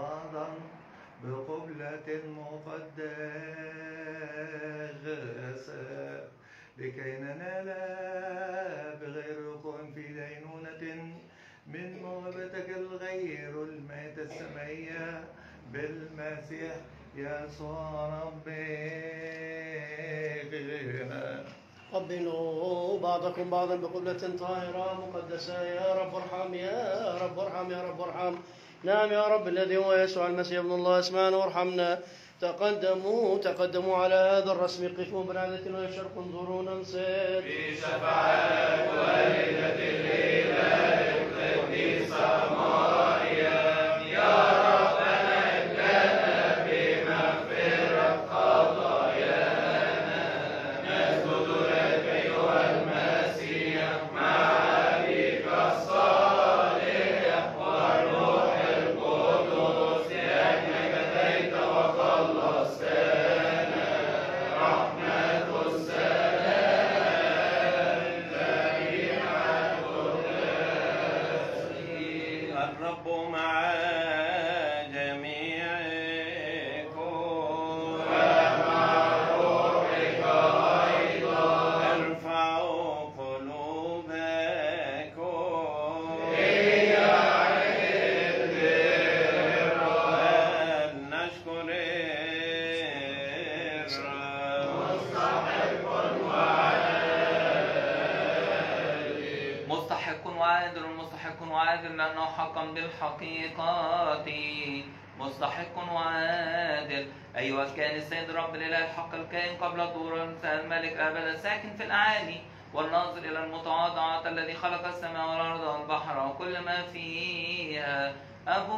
بعضا بقبلة طاهرة مقدسة. يا رب ارحم، يا رب ارحم، يا رب ارحم. نعم يا رب الذي هو يسوع المسيح ابن الله اسمعنا وارحمنا. تقدموا على هذا الرسم، قفوا بنعلة ويشرق انظروا ننصت في شفاعة والدة الإله القديسة مريم. يا بالحقيقة مستحق وعادل. أيها كان السيد رب الإله الحق الكائن قبل الظهور الملك أبدا ساكن في الأعالي والناظر إلى المتواضعة الذي خلق السماء والأرض والبحر وكل ما فيها. أبو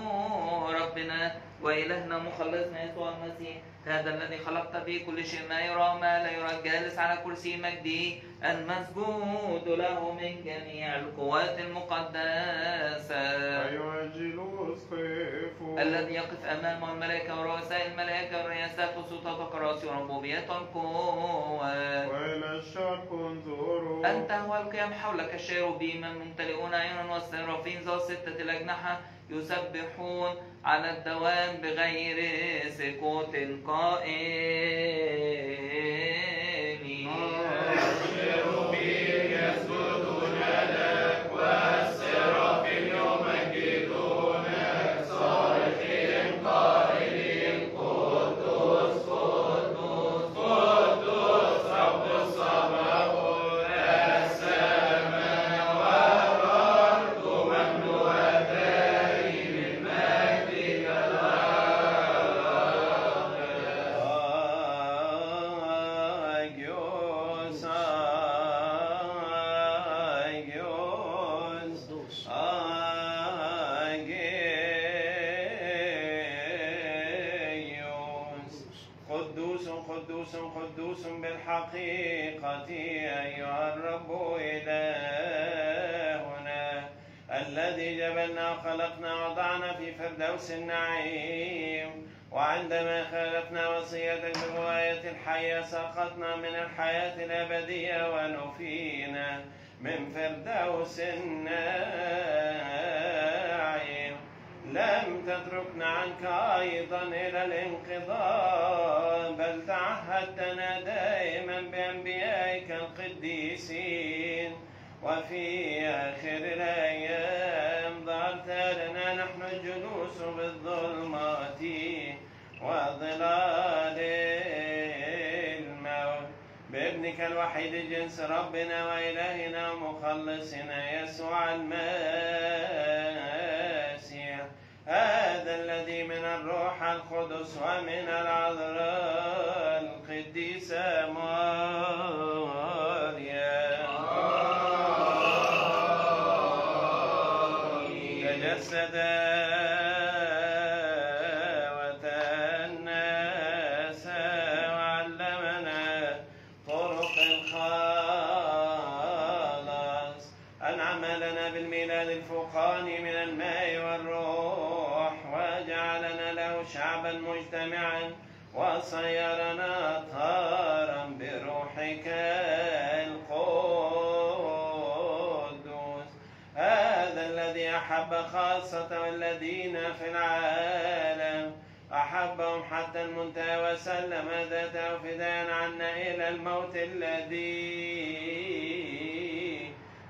ربنا وإلهنا مخلصنا يسوع المسيح، هذا الذي خلقت به كل شيء ما يرى وما لا يرى، الجالس على كرسي مجده، المسجود له من جميع القوات المقدسة. أيها الجلوس خيفه الذي يقف أمامه الملائكة ورؤساء الملائكة والرياسات وسلطات وكراسي وربوبيات القوات. وإلى الشرق انظروا، أنت هو القيام حولك الشيروبيم الممتلئون عيونا، والسرافين ذو ستة الأجنحة يسبحون على الدوام بغير سكوت قائل. الحقيقة أيها الرب إلهنا الذي جبلنا وخلقنا وضعنا في فردوس النعيم، وعندما خالفنا وصيتك بالرواية الحية سقطنا من الحياة الأبدية ونفينا من فردوس النعيم. لم تتركنا عنك أيضا إلى الانقضاء، بل تعهدتنا دائما بأنبيائك القديسين، وفي آخر الأيام ظهرت لنا نحن الجلوس بالظلمات وظلال الموت بابنك الوحيد الجنس ربنا وإلهنا ومخلصنا يسوع المسيح، هذا الذي من الروح القدس ومن العذراء القديسة مريم تجسد مجتمعا، وصيرنا طارا بروحك القدوس، هذا الذي أحب خاصة الذين في العالم، أحبهم حتى المنتهى وسلم ذاته فداء عنا إلى الموت الذي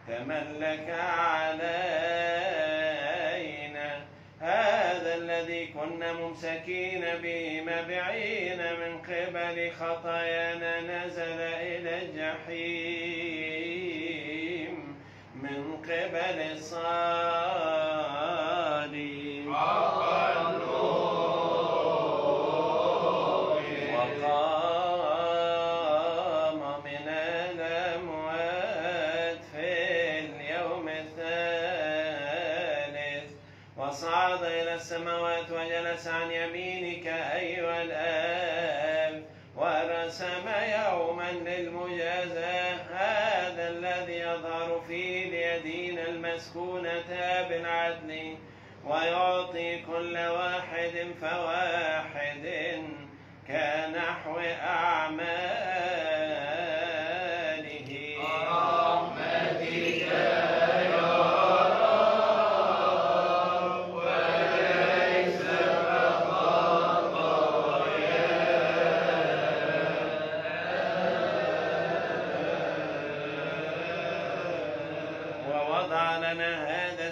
تملك علينا، هذا الذي كنا ممسكين به مبعين من قبل خطايانا نزل إلى الجحيم من قبل الصالحين وقام من الأموات في اليوم الثالث وصعد إلى السماوات وجلس عن يمينك أيها الآب ورسم يوما للمجازاة، هذا الذي يظهر فيه ليدينا المسكونة بالعدل ويعطي كل واحد فواحد كنحو أعماله.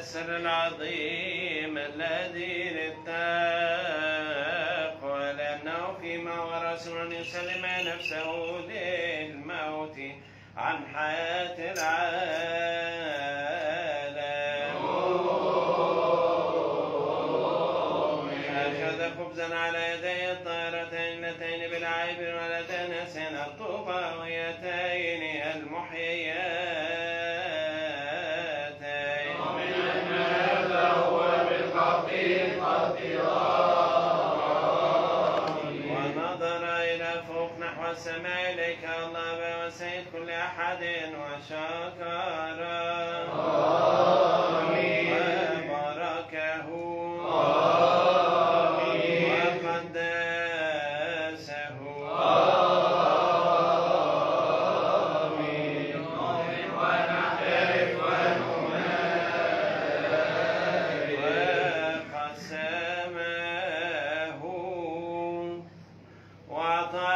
السر العظيم الذي للتقوى، لأنه فيما ورثنا أن يسلم نفسه للموت عن حياة العالم، أخذ خبزا على يدي الطاهرتين اللتين بالعيب واللتين الطوباويتين المحييان السماء إليك الله وسيد كل أحد وشكره وباركه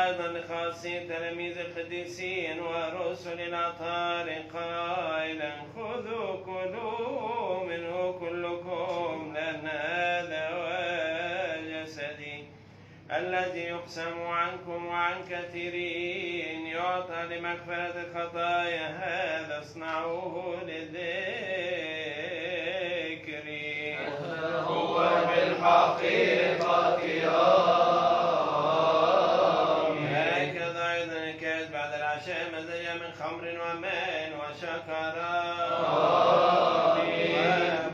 وقدسه تلاميذ القديسين ورسل الأطهار قائلا خذوا كلوا منه كلكم، لأن هذا جسدي الذي يقسم عنكم وعن كثيرين يعطى لمغفرة الخطايا، هذا اصنعوه لذكري. هو بالحقيقة خمر وماء وشكرا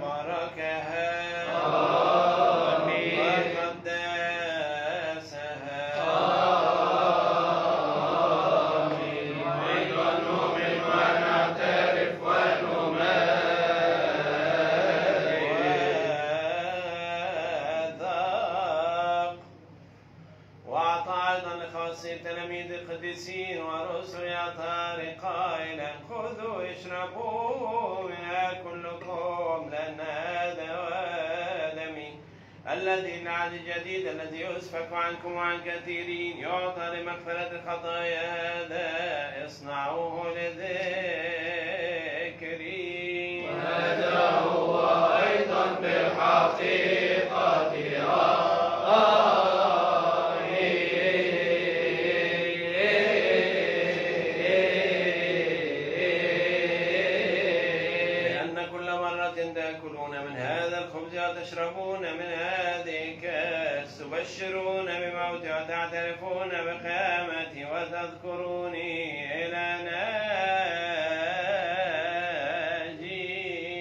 وبركها وقدسها واشربوا منها كلكم، لأن هذا آدمي الذي العهد الجديد الذي يسفك عنكم وعن كثيرين يعطى لمغفرة الخطايا، هذا اصنعوه لذكري. وهذا هو أيضا بالحقيقة تشربون من هذه الكاس تبشرون بموتي وتعترفون بقيامتي وتذكروني إلى ناجي.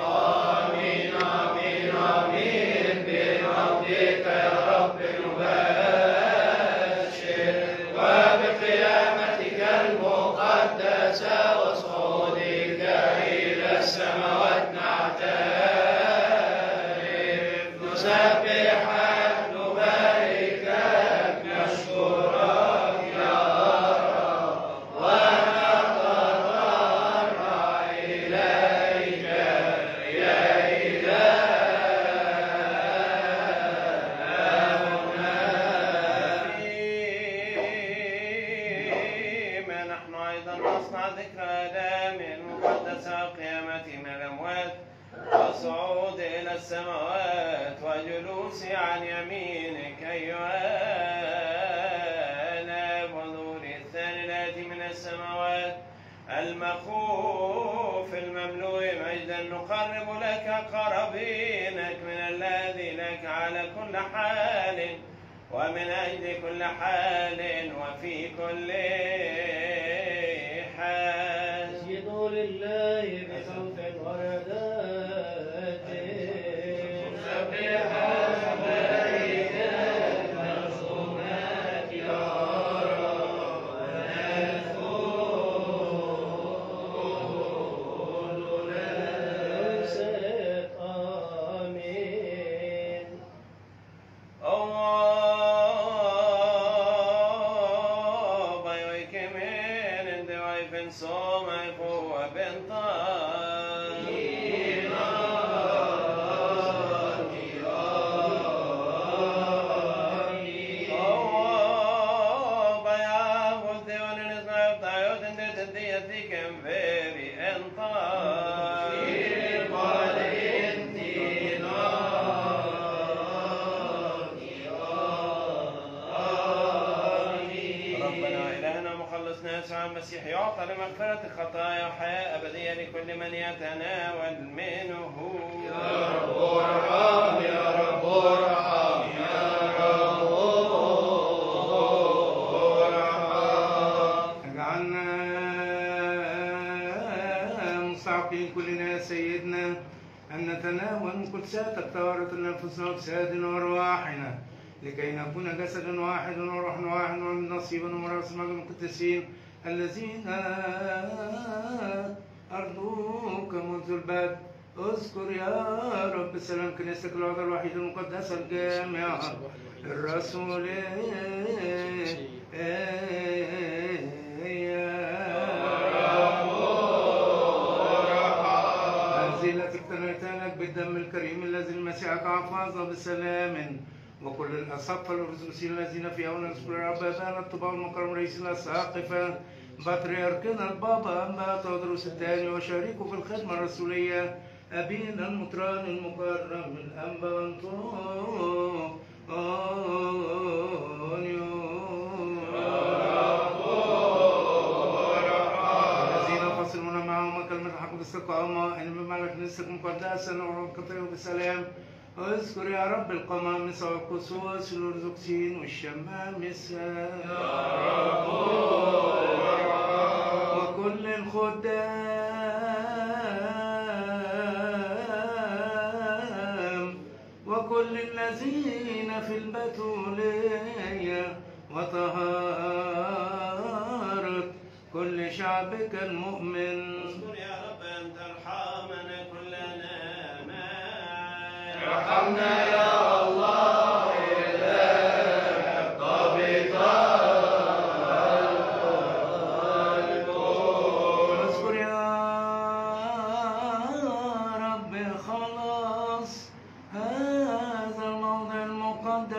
آمين آمين آمين بموتك يا رب نبشر وبقيامتك المقدسة وصعودك إلى السماوات نعترف المخوف المملوء مجدا، نقرب لك قرابينك من الذي لك على كل حال ومن أجل كل حال وفي كل حال. اسجدوا لله بصوت وردات يعطى لمغفرة الخطايا وحياة أبدية لكل من يتناول منه. يا رب ارحم يا رب ارحم يا رب ارحم، اجعلنا مستعقين كلنا سيدنا أن نتناول قدسات التوارث الأنفسنا وأجسادنا وأرواحنا لكي نكون جسدا واحد وروح واحد ونصيبا وميراث من المقدسين الذين أرضوك منذ البدء. اذكر يا رب سلام كنيستك العذراء الوحيدة المقدسة الجامعة الرسول هذه التي اقتنيتها لك بالدم الكريم الذي المسيح حفظها بسلام، وكل الأصفة الأرثوذكسيين الذين في أولى نذكر الأباء الطباء المكرم رئيس الأساقفة بطريركنا البابا أنبا تواضروس الثاني وشريكه في الخدمة الرسولية أبينا المطران المكرم الأنبا انطونيوس الذين فصلونا معهما كلمة الحق باستقامة إن بمعنى كنيستك مقدسة نعرقته بسلام. اذكر يا رب القمامسة والقسوس والأرثوذكسيين والشمامسة وكل الخدام وكل الذين في البتولية وطهارة كل شعبك المؤمن. اذكر يا رب أن ترحمنا كلنا ارحمنا يا الله إلهنا طبطال القلب. اذكر يا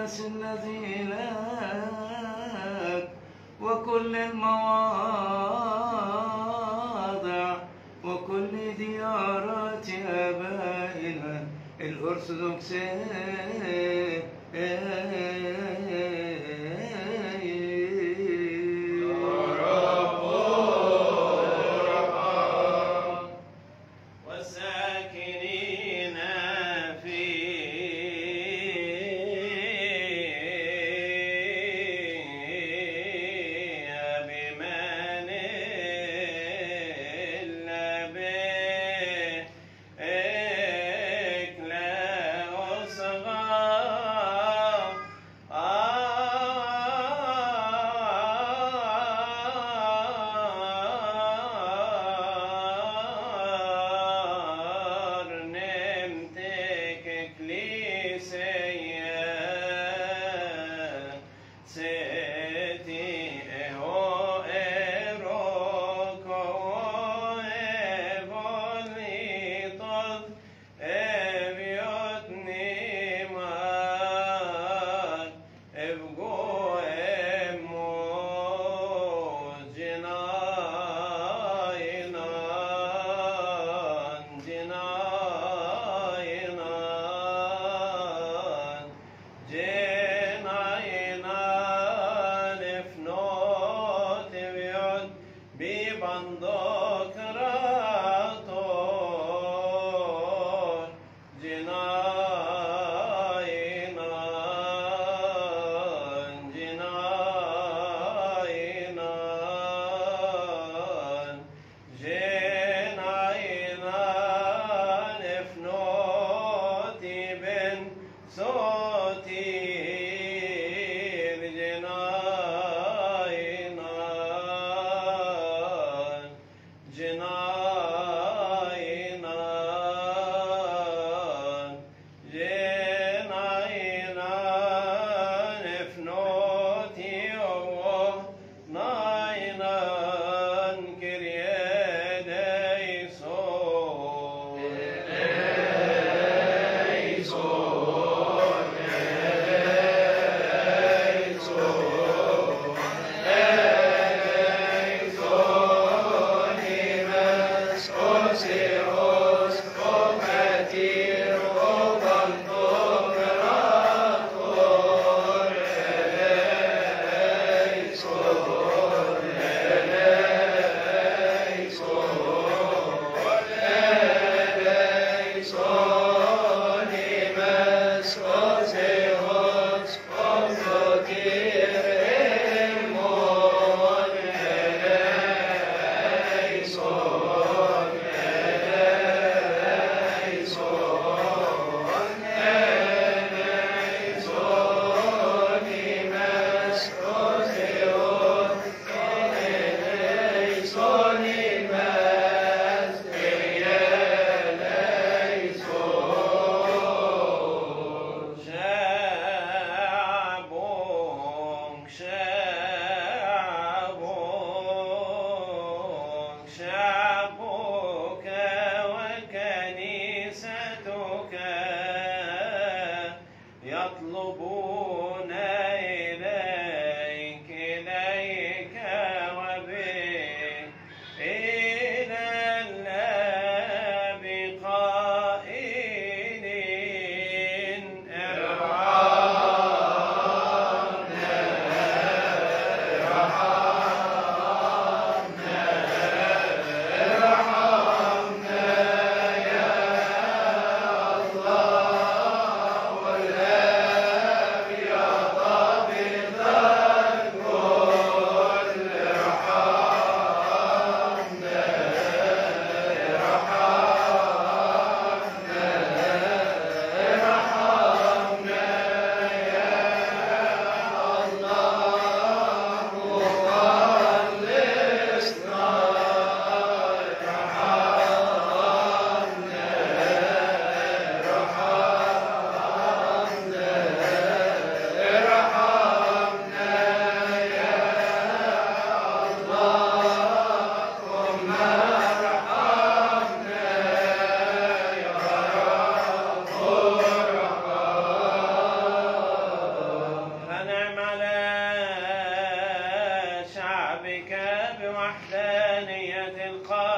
الناس الذي لك وكل المواضع وكل ديارات آبائنا الأرثوذكسية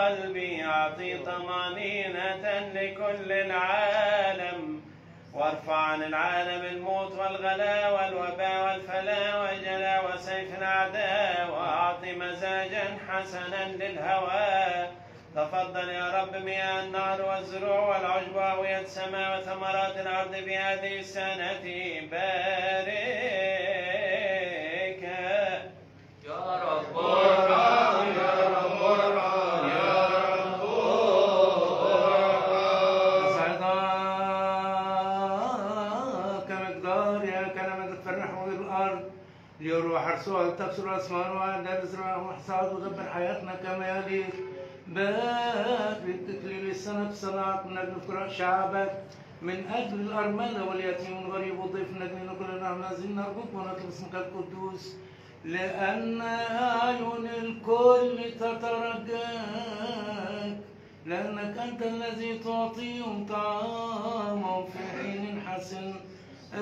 قلبي، أعطي طمأنينة لكل العالم، وارفع عن العالم الموت والغلا والوباء والفلا وجلا وسيف الأعداء، وأعطي مزاجا حسنا للهوى. تفضل يا رب مياه النهر والزروع والعشب وهوية السماء وثمرات الأرض بهذه السنة، بارك يا رب الرحمن يا رب الرحمن يا رب الرحمن. سعداك مقدار يا كلمة تفرح وجه الأرض، ليروح حرثها وتبصر أسمارها، لا تزرع وحصاد وغبر حياتنا كما يليق. بارك تكليل السنة بصناعة، من أجل فقراء شعبك، من أجل الأرملة واليتيم والغريب والضيف، من أجل كلنا ما زلنا نرجوك ونطلب اسمك القدوس، لأن أعين الكل تترجاك، لأنك أنت الذي تعطيهم طعامهم في حين حسن.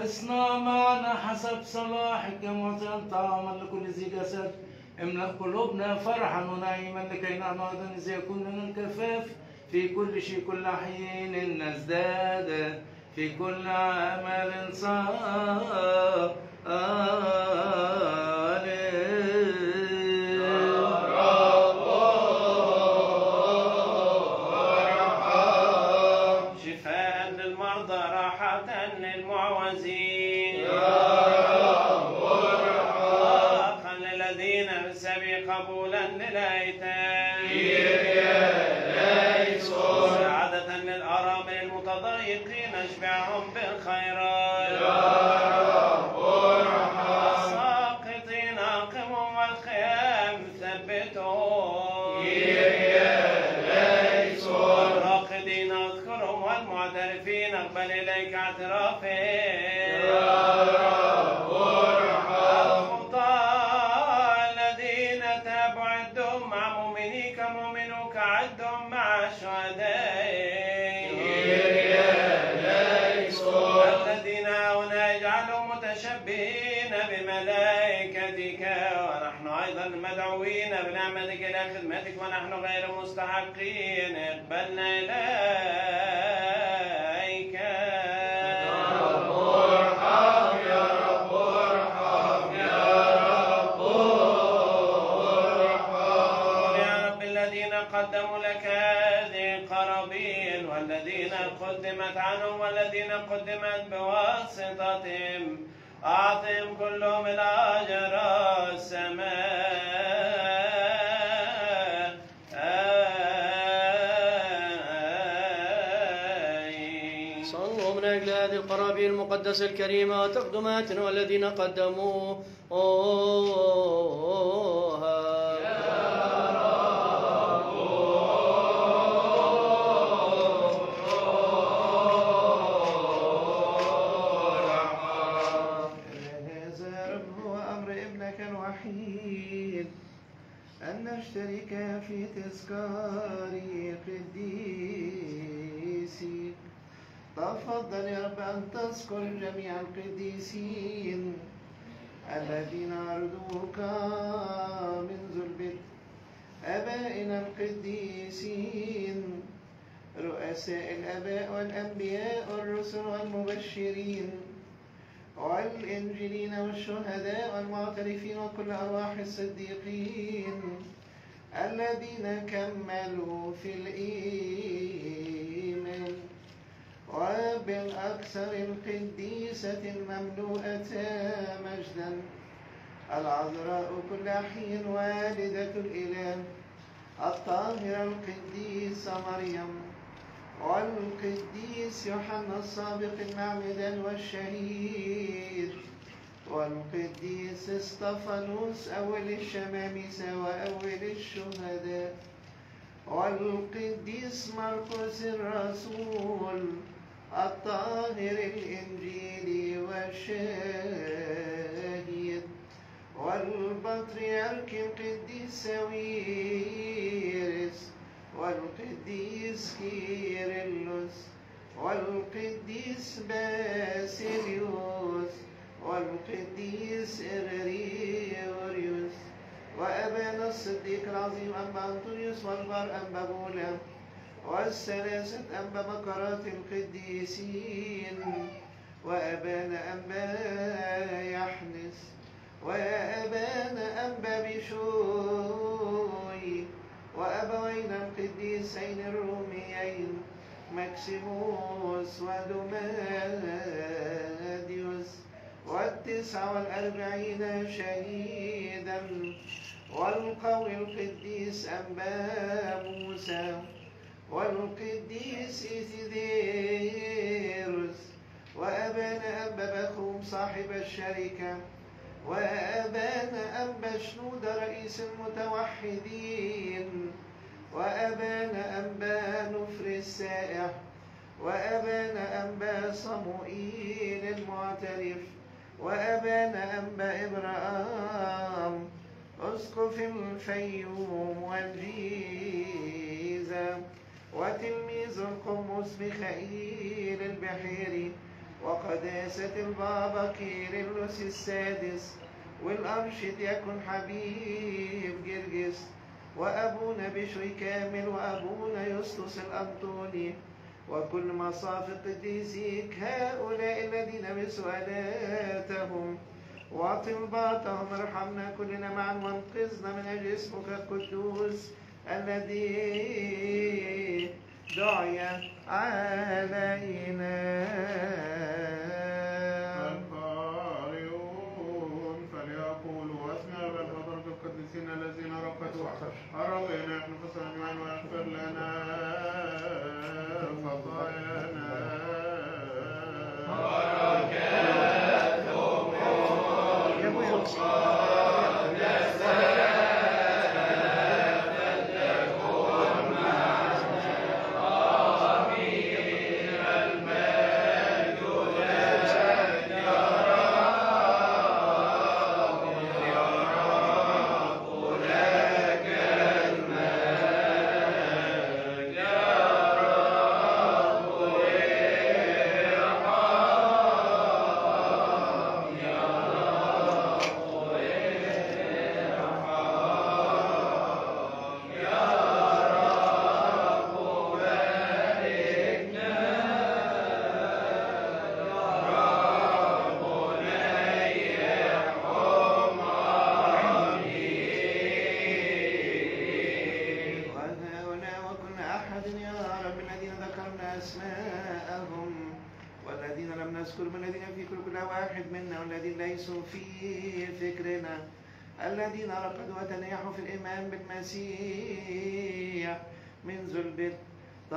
اصنع معنا حسب صلاحك معطيا طعاما لكل ذي جسد، املأ قلوبنا فرحا ونعيما لكي نحن ايضا اذا يكون لنا الكفاف في كل شيء كل حين، نزداد في كل عمل صالح. شفاء للمرضى، راحة للمعوزين، قبولا للايتام، سعادة للارامل المتضايقين، اشبعهم بالخيرات، الساقطين اقمهم والخيام ثبتهم، الراقدين اذكرهم والمعترفين اقبل اليك اعترافهم، مدعوين بنعمتك إلى خدمتك ونحن غير مستحقين، اقبلنا إليك يا رب ارحم يا رب ارحم يا رب ارحم. يا رب الذين قدموا لك هذه القرابين، والذين قدمت عنهم، والذين قدمت بواسطتهم، أعطهم كلهم الأجر السماء. صلوا من أجل هذه القرابين المقدسة الكريمة تقدماتنا والذين قدموا نشترك في تذكار قديسك. تفضل يا رب أن تذكر جميع القديسين الذين عرضوك من ذربة آبائنا القديسين، رؤساء الآباء والأنبياء والرسل والمبشرين والإنجيلين والشهداء والمعترفين وكل أرواح الصديقين الذين كملوا في الإيمان، وبالأكثر القديسة المملوءة مجدا العذراء كل حين والدة الإله، الطاهرة القديسة مريم، والقديس يوحنا السابق المعمدان والشهير، والقديس اسطفانوس أول الشمامسة وأول الشهداء، والقديس مرقس الرسول الطاهر الإنجيلي والشهيد، والبطريرك القديس ساويرس، والقديس كيرلس، والقديس باسيليوس، والقديس إغريوريوس، وأبان الصديق العظيم أنبا أنطونيوس والبر أنبا بولا والثلاثة أنبا بكرات القديسين وأبان أنبا يحنس وأبان أنبا بشوي وأبوين القديسين الروميين ماكسيموس ودوماديوس وال49 شهيدا والقوي القديس أنبا موسى والقديس إيثيديروس وأبان أنبا بخوم صاحب الشركة وأبان أنبا شنود رئيس المتوحدين وأبان أنبا نفر السائح وأبان أنبا صموئيل المعترف وأبان أنبا إبراهام أسقف الفيوم والجيزة وتلميذ القمص بخيل البحيري وقداسة البابا كيرلس السادس والأرشدياكون حبيب جرجس وأبونا بشوي كامل وأبونا يوستوس الأنطوني وكل مصافي قديسيك هؤلاء الذين بسؤالاتهم وطلباتهم ارحمنا كلنا معا وانقذنا من جسمك القدوس الذي دعي علينا. القارئون فليقولوا أسمع بل فضرك القديسين الذين رقدوا أرضينا أنفسنا جميعا واغفر لنا خطايانا.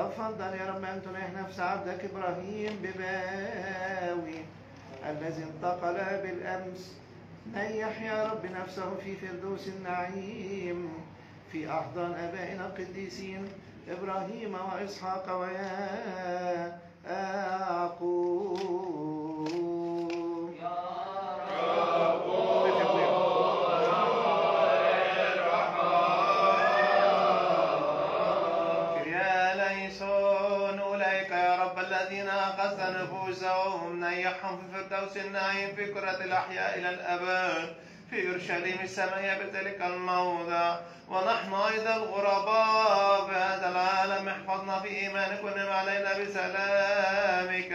تفضل يا رب أن تنيح نفس عبدك إبراهيم بباوي الذي انتقل بالأمس. نيح يا رب نفسه في فردوس النعيم في أحضان أبائنا القديسين إبراهيم وإسحاق ويعقوب. نفوسهم نيحهم في فردوس النعيم في كرة الأحياء إلى الأبد في أورشليم السماء بتلك الموضع. ونحن أيضا الغرباء في هذا العالم احفظنا في إيمانك وانعم علينا بسلامك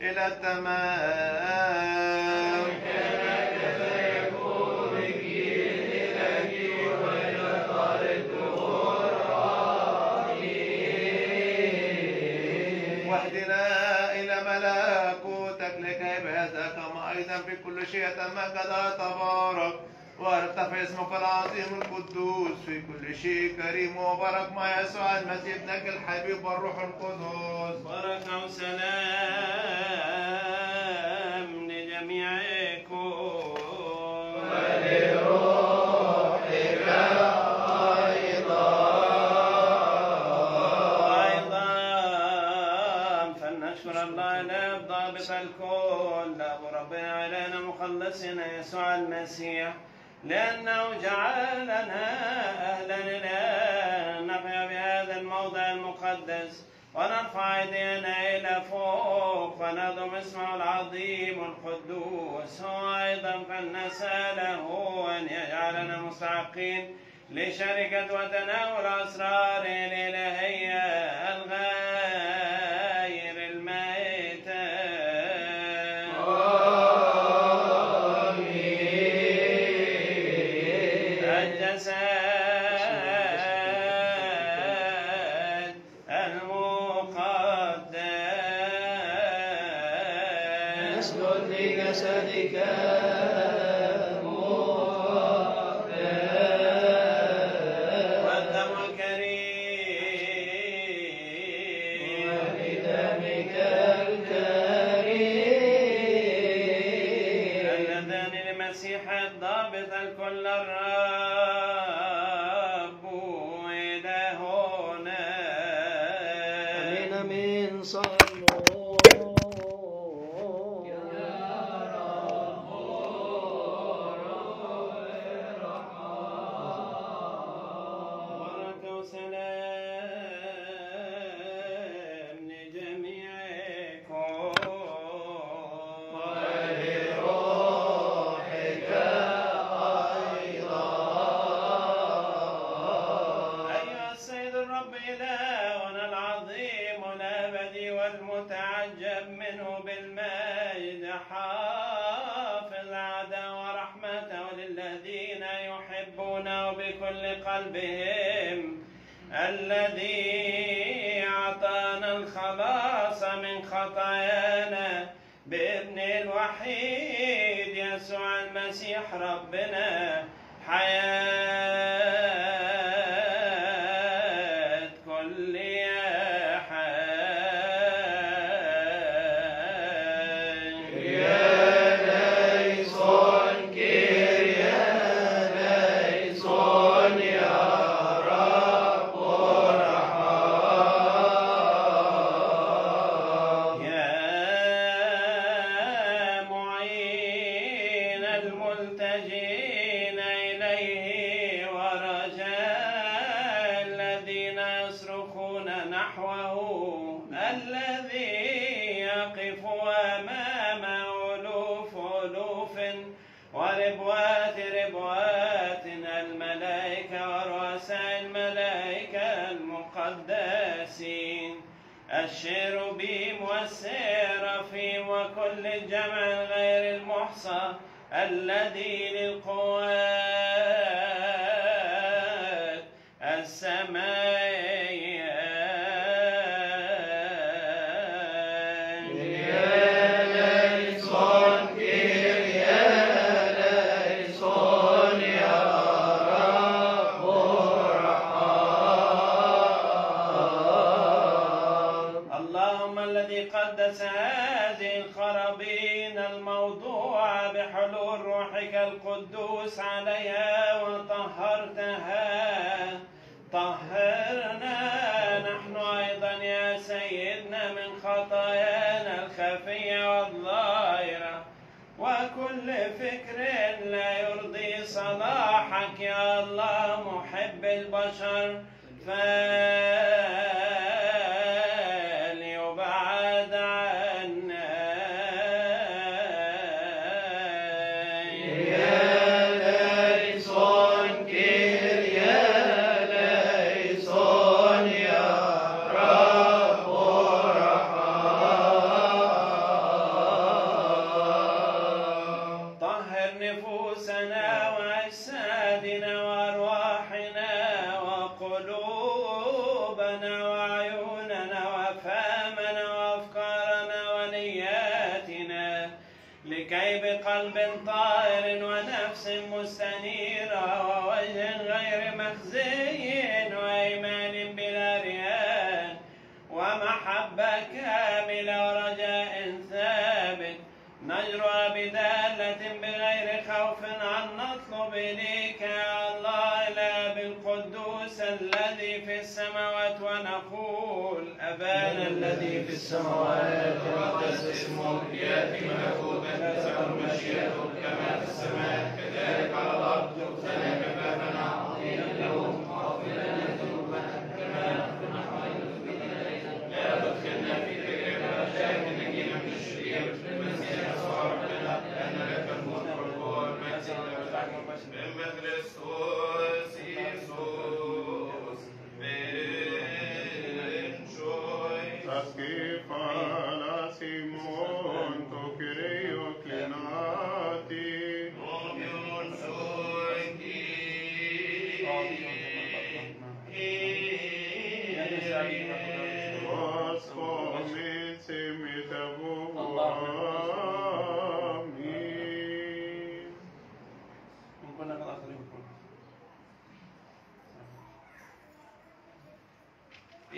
إلى التمام. في كل شيء تمجد تبارك وارتفع اسمك العظيم القدوس في كل شيء كريم وبارك مع يسوع المسيح ابنك الحبيب والروح القدس. بركة وسلام لجميعكم ولروحك أيضا فلنشكر الله نبضى بفالكون له ربنا علينا مخلصنا يسوع المسيح لأنه جعلنا أهلا الآن نحيا بهذا الموضع المقدس ونرفع يدينا إلى فوق فندعو اسمه العظيم القدوس. وأيضا فلنسأله أن يجعلنا مستحقين لشركة وتناول أسرار الإلهية الغير الميتة. آمين. الجسد المقدس نسجد لجسدك بهم الذي أعطانا الخلاص من خطايانا بابن الوحيد يسوع المسيح ربنا حياة كل حي. الشيروبيم والسيرافيم وكل الجمع غير المحصى الذي للقوات السماء. القدوس عليها وطهرتها طهرنا نحن أيضا يا سيدنا من خطايانا الخفية والظاهرة وكل فكر لا يرضي صلاحك يا الله محب البشر فليبعد عنا. بغير خوف أن نطلب إليك يا الله الآب القدوس الذي في السماوات ونقول أبانا الذي في السماوات يقدس اسمك يأتي ملكوتك تسع مشيئتك كما في السماء كذلك على الأرض اغفر لنا عطينا اليوم واغفر لنا ذنوبنا كما نغفر لمن Εσύ παρασημών το Κυρίο κλινάτη. Όμιον σοϊτή. Ως φομίτσι μη τε βουβάμι.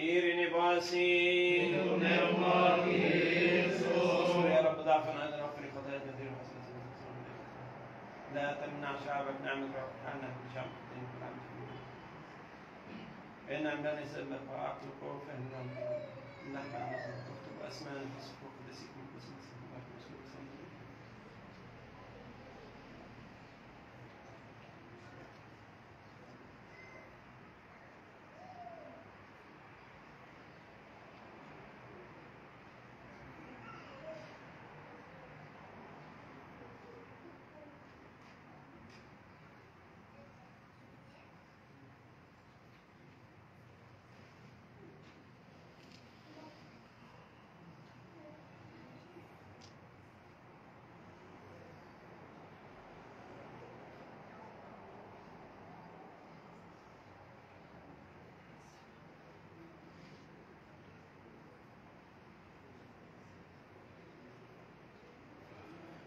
إيرني باسي نمّا يسوع يا رب ضعفنا أن نغفر خطايانا كثيرا وحسناتنا لا تمنع شعبك نعمة ربك عنا كل شعب إنهم لا نسأل فأعطوا خوفا نحن على خطاك تكتب أسماءنا في صفوف قدسك من قسم السماوات والأرض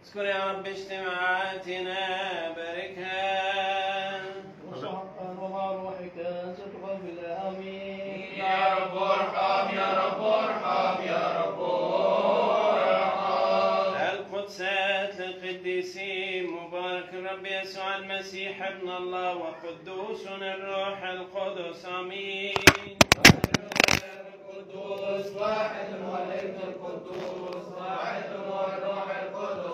اذكر يا رب اجتماعاتنا باركها وصحبا ومع روحك ستغفل امين يا رب ارحم يا رب ارحم يا رب ارحم القدسات للقديسين مبارك الرب يسوع المسيح ابن الله وقدوس الروح القدس امين القدوس واحد والابن القدوس واحد والروح القدس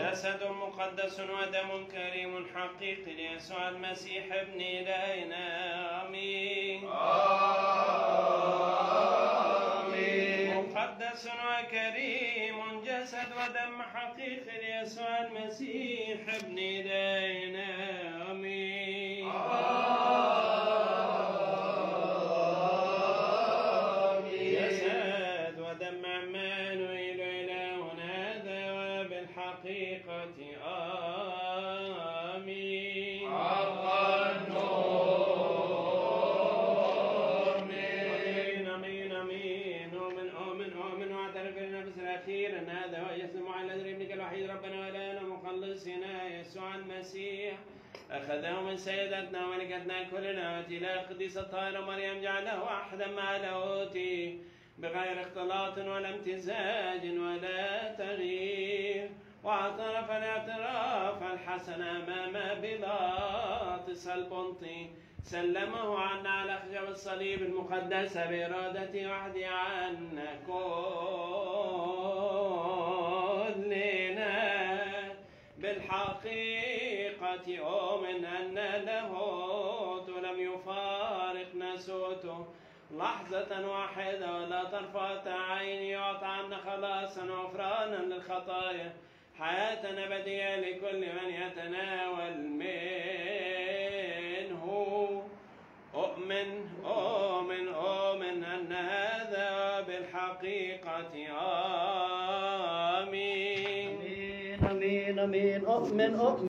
جسد مقدس ودم كريم حقيقي ليسوع المسيح ابن إلهنا آمين آمين مقدس وكريم جسد ودم حقيقي ليسوع المسيح ابن إلهنا آمين آمين جسد ودم عمانويل إلهنا هذا وبالحقيقة آمين آمين آمين آمين آمين آمين آمين آمين واعترف النفس الأخير أن هذا هو يسلم على أجر ابنك الوحيد ربنا وإلهنا مخلصنا يسوع المسيح أخذه من سيدتنا وملكتنا كلنا وإلى القديسة الطاهرة مريم جعله أحدا مع لاهوته بغير اختلاط ولا امتزاج ولا تغيير واعترف الاعتراف الحسن أمام بيلاطس البنطي سلمه عنا على خشب الصليب المقدس بإرادته وحده عنا كلنا بالحقيقة أؤمن أن لاهوت لم يفارقنا سوته لحظة واحدة ولا طرفة عين يعطى عنا خلاصا وغفرانا للخطايا حياة أبدية لكل من يتناول منه أؤمن أؤمن أؤمن أن هذا بالحقيقة آمين آمين آمين أؤمن أؤمن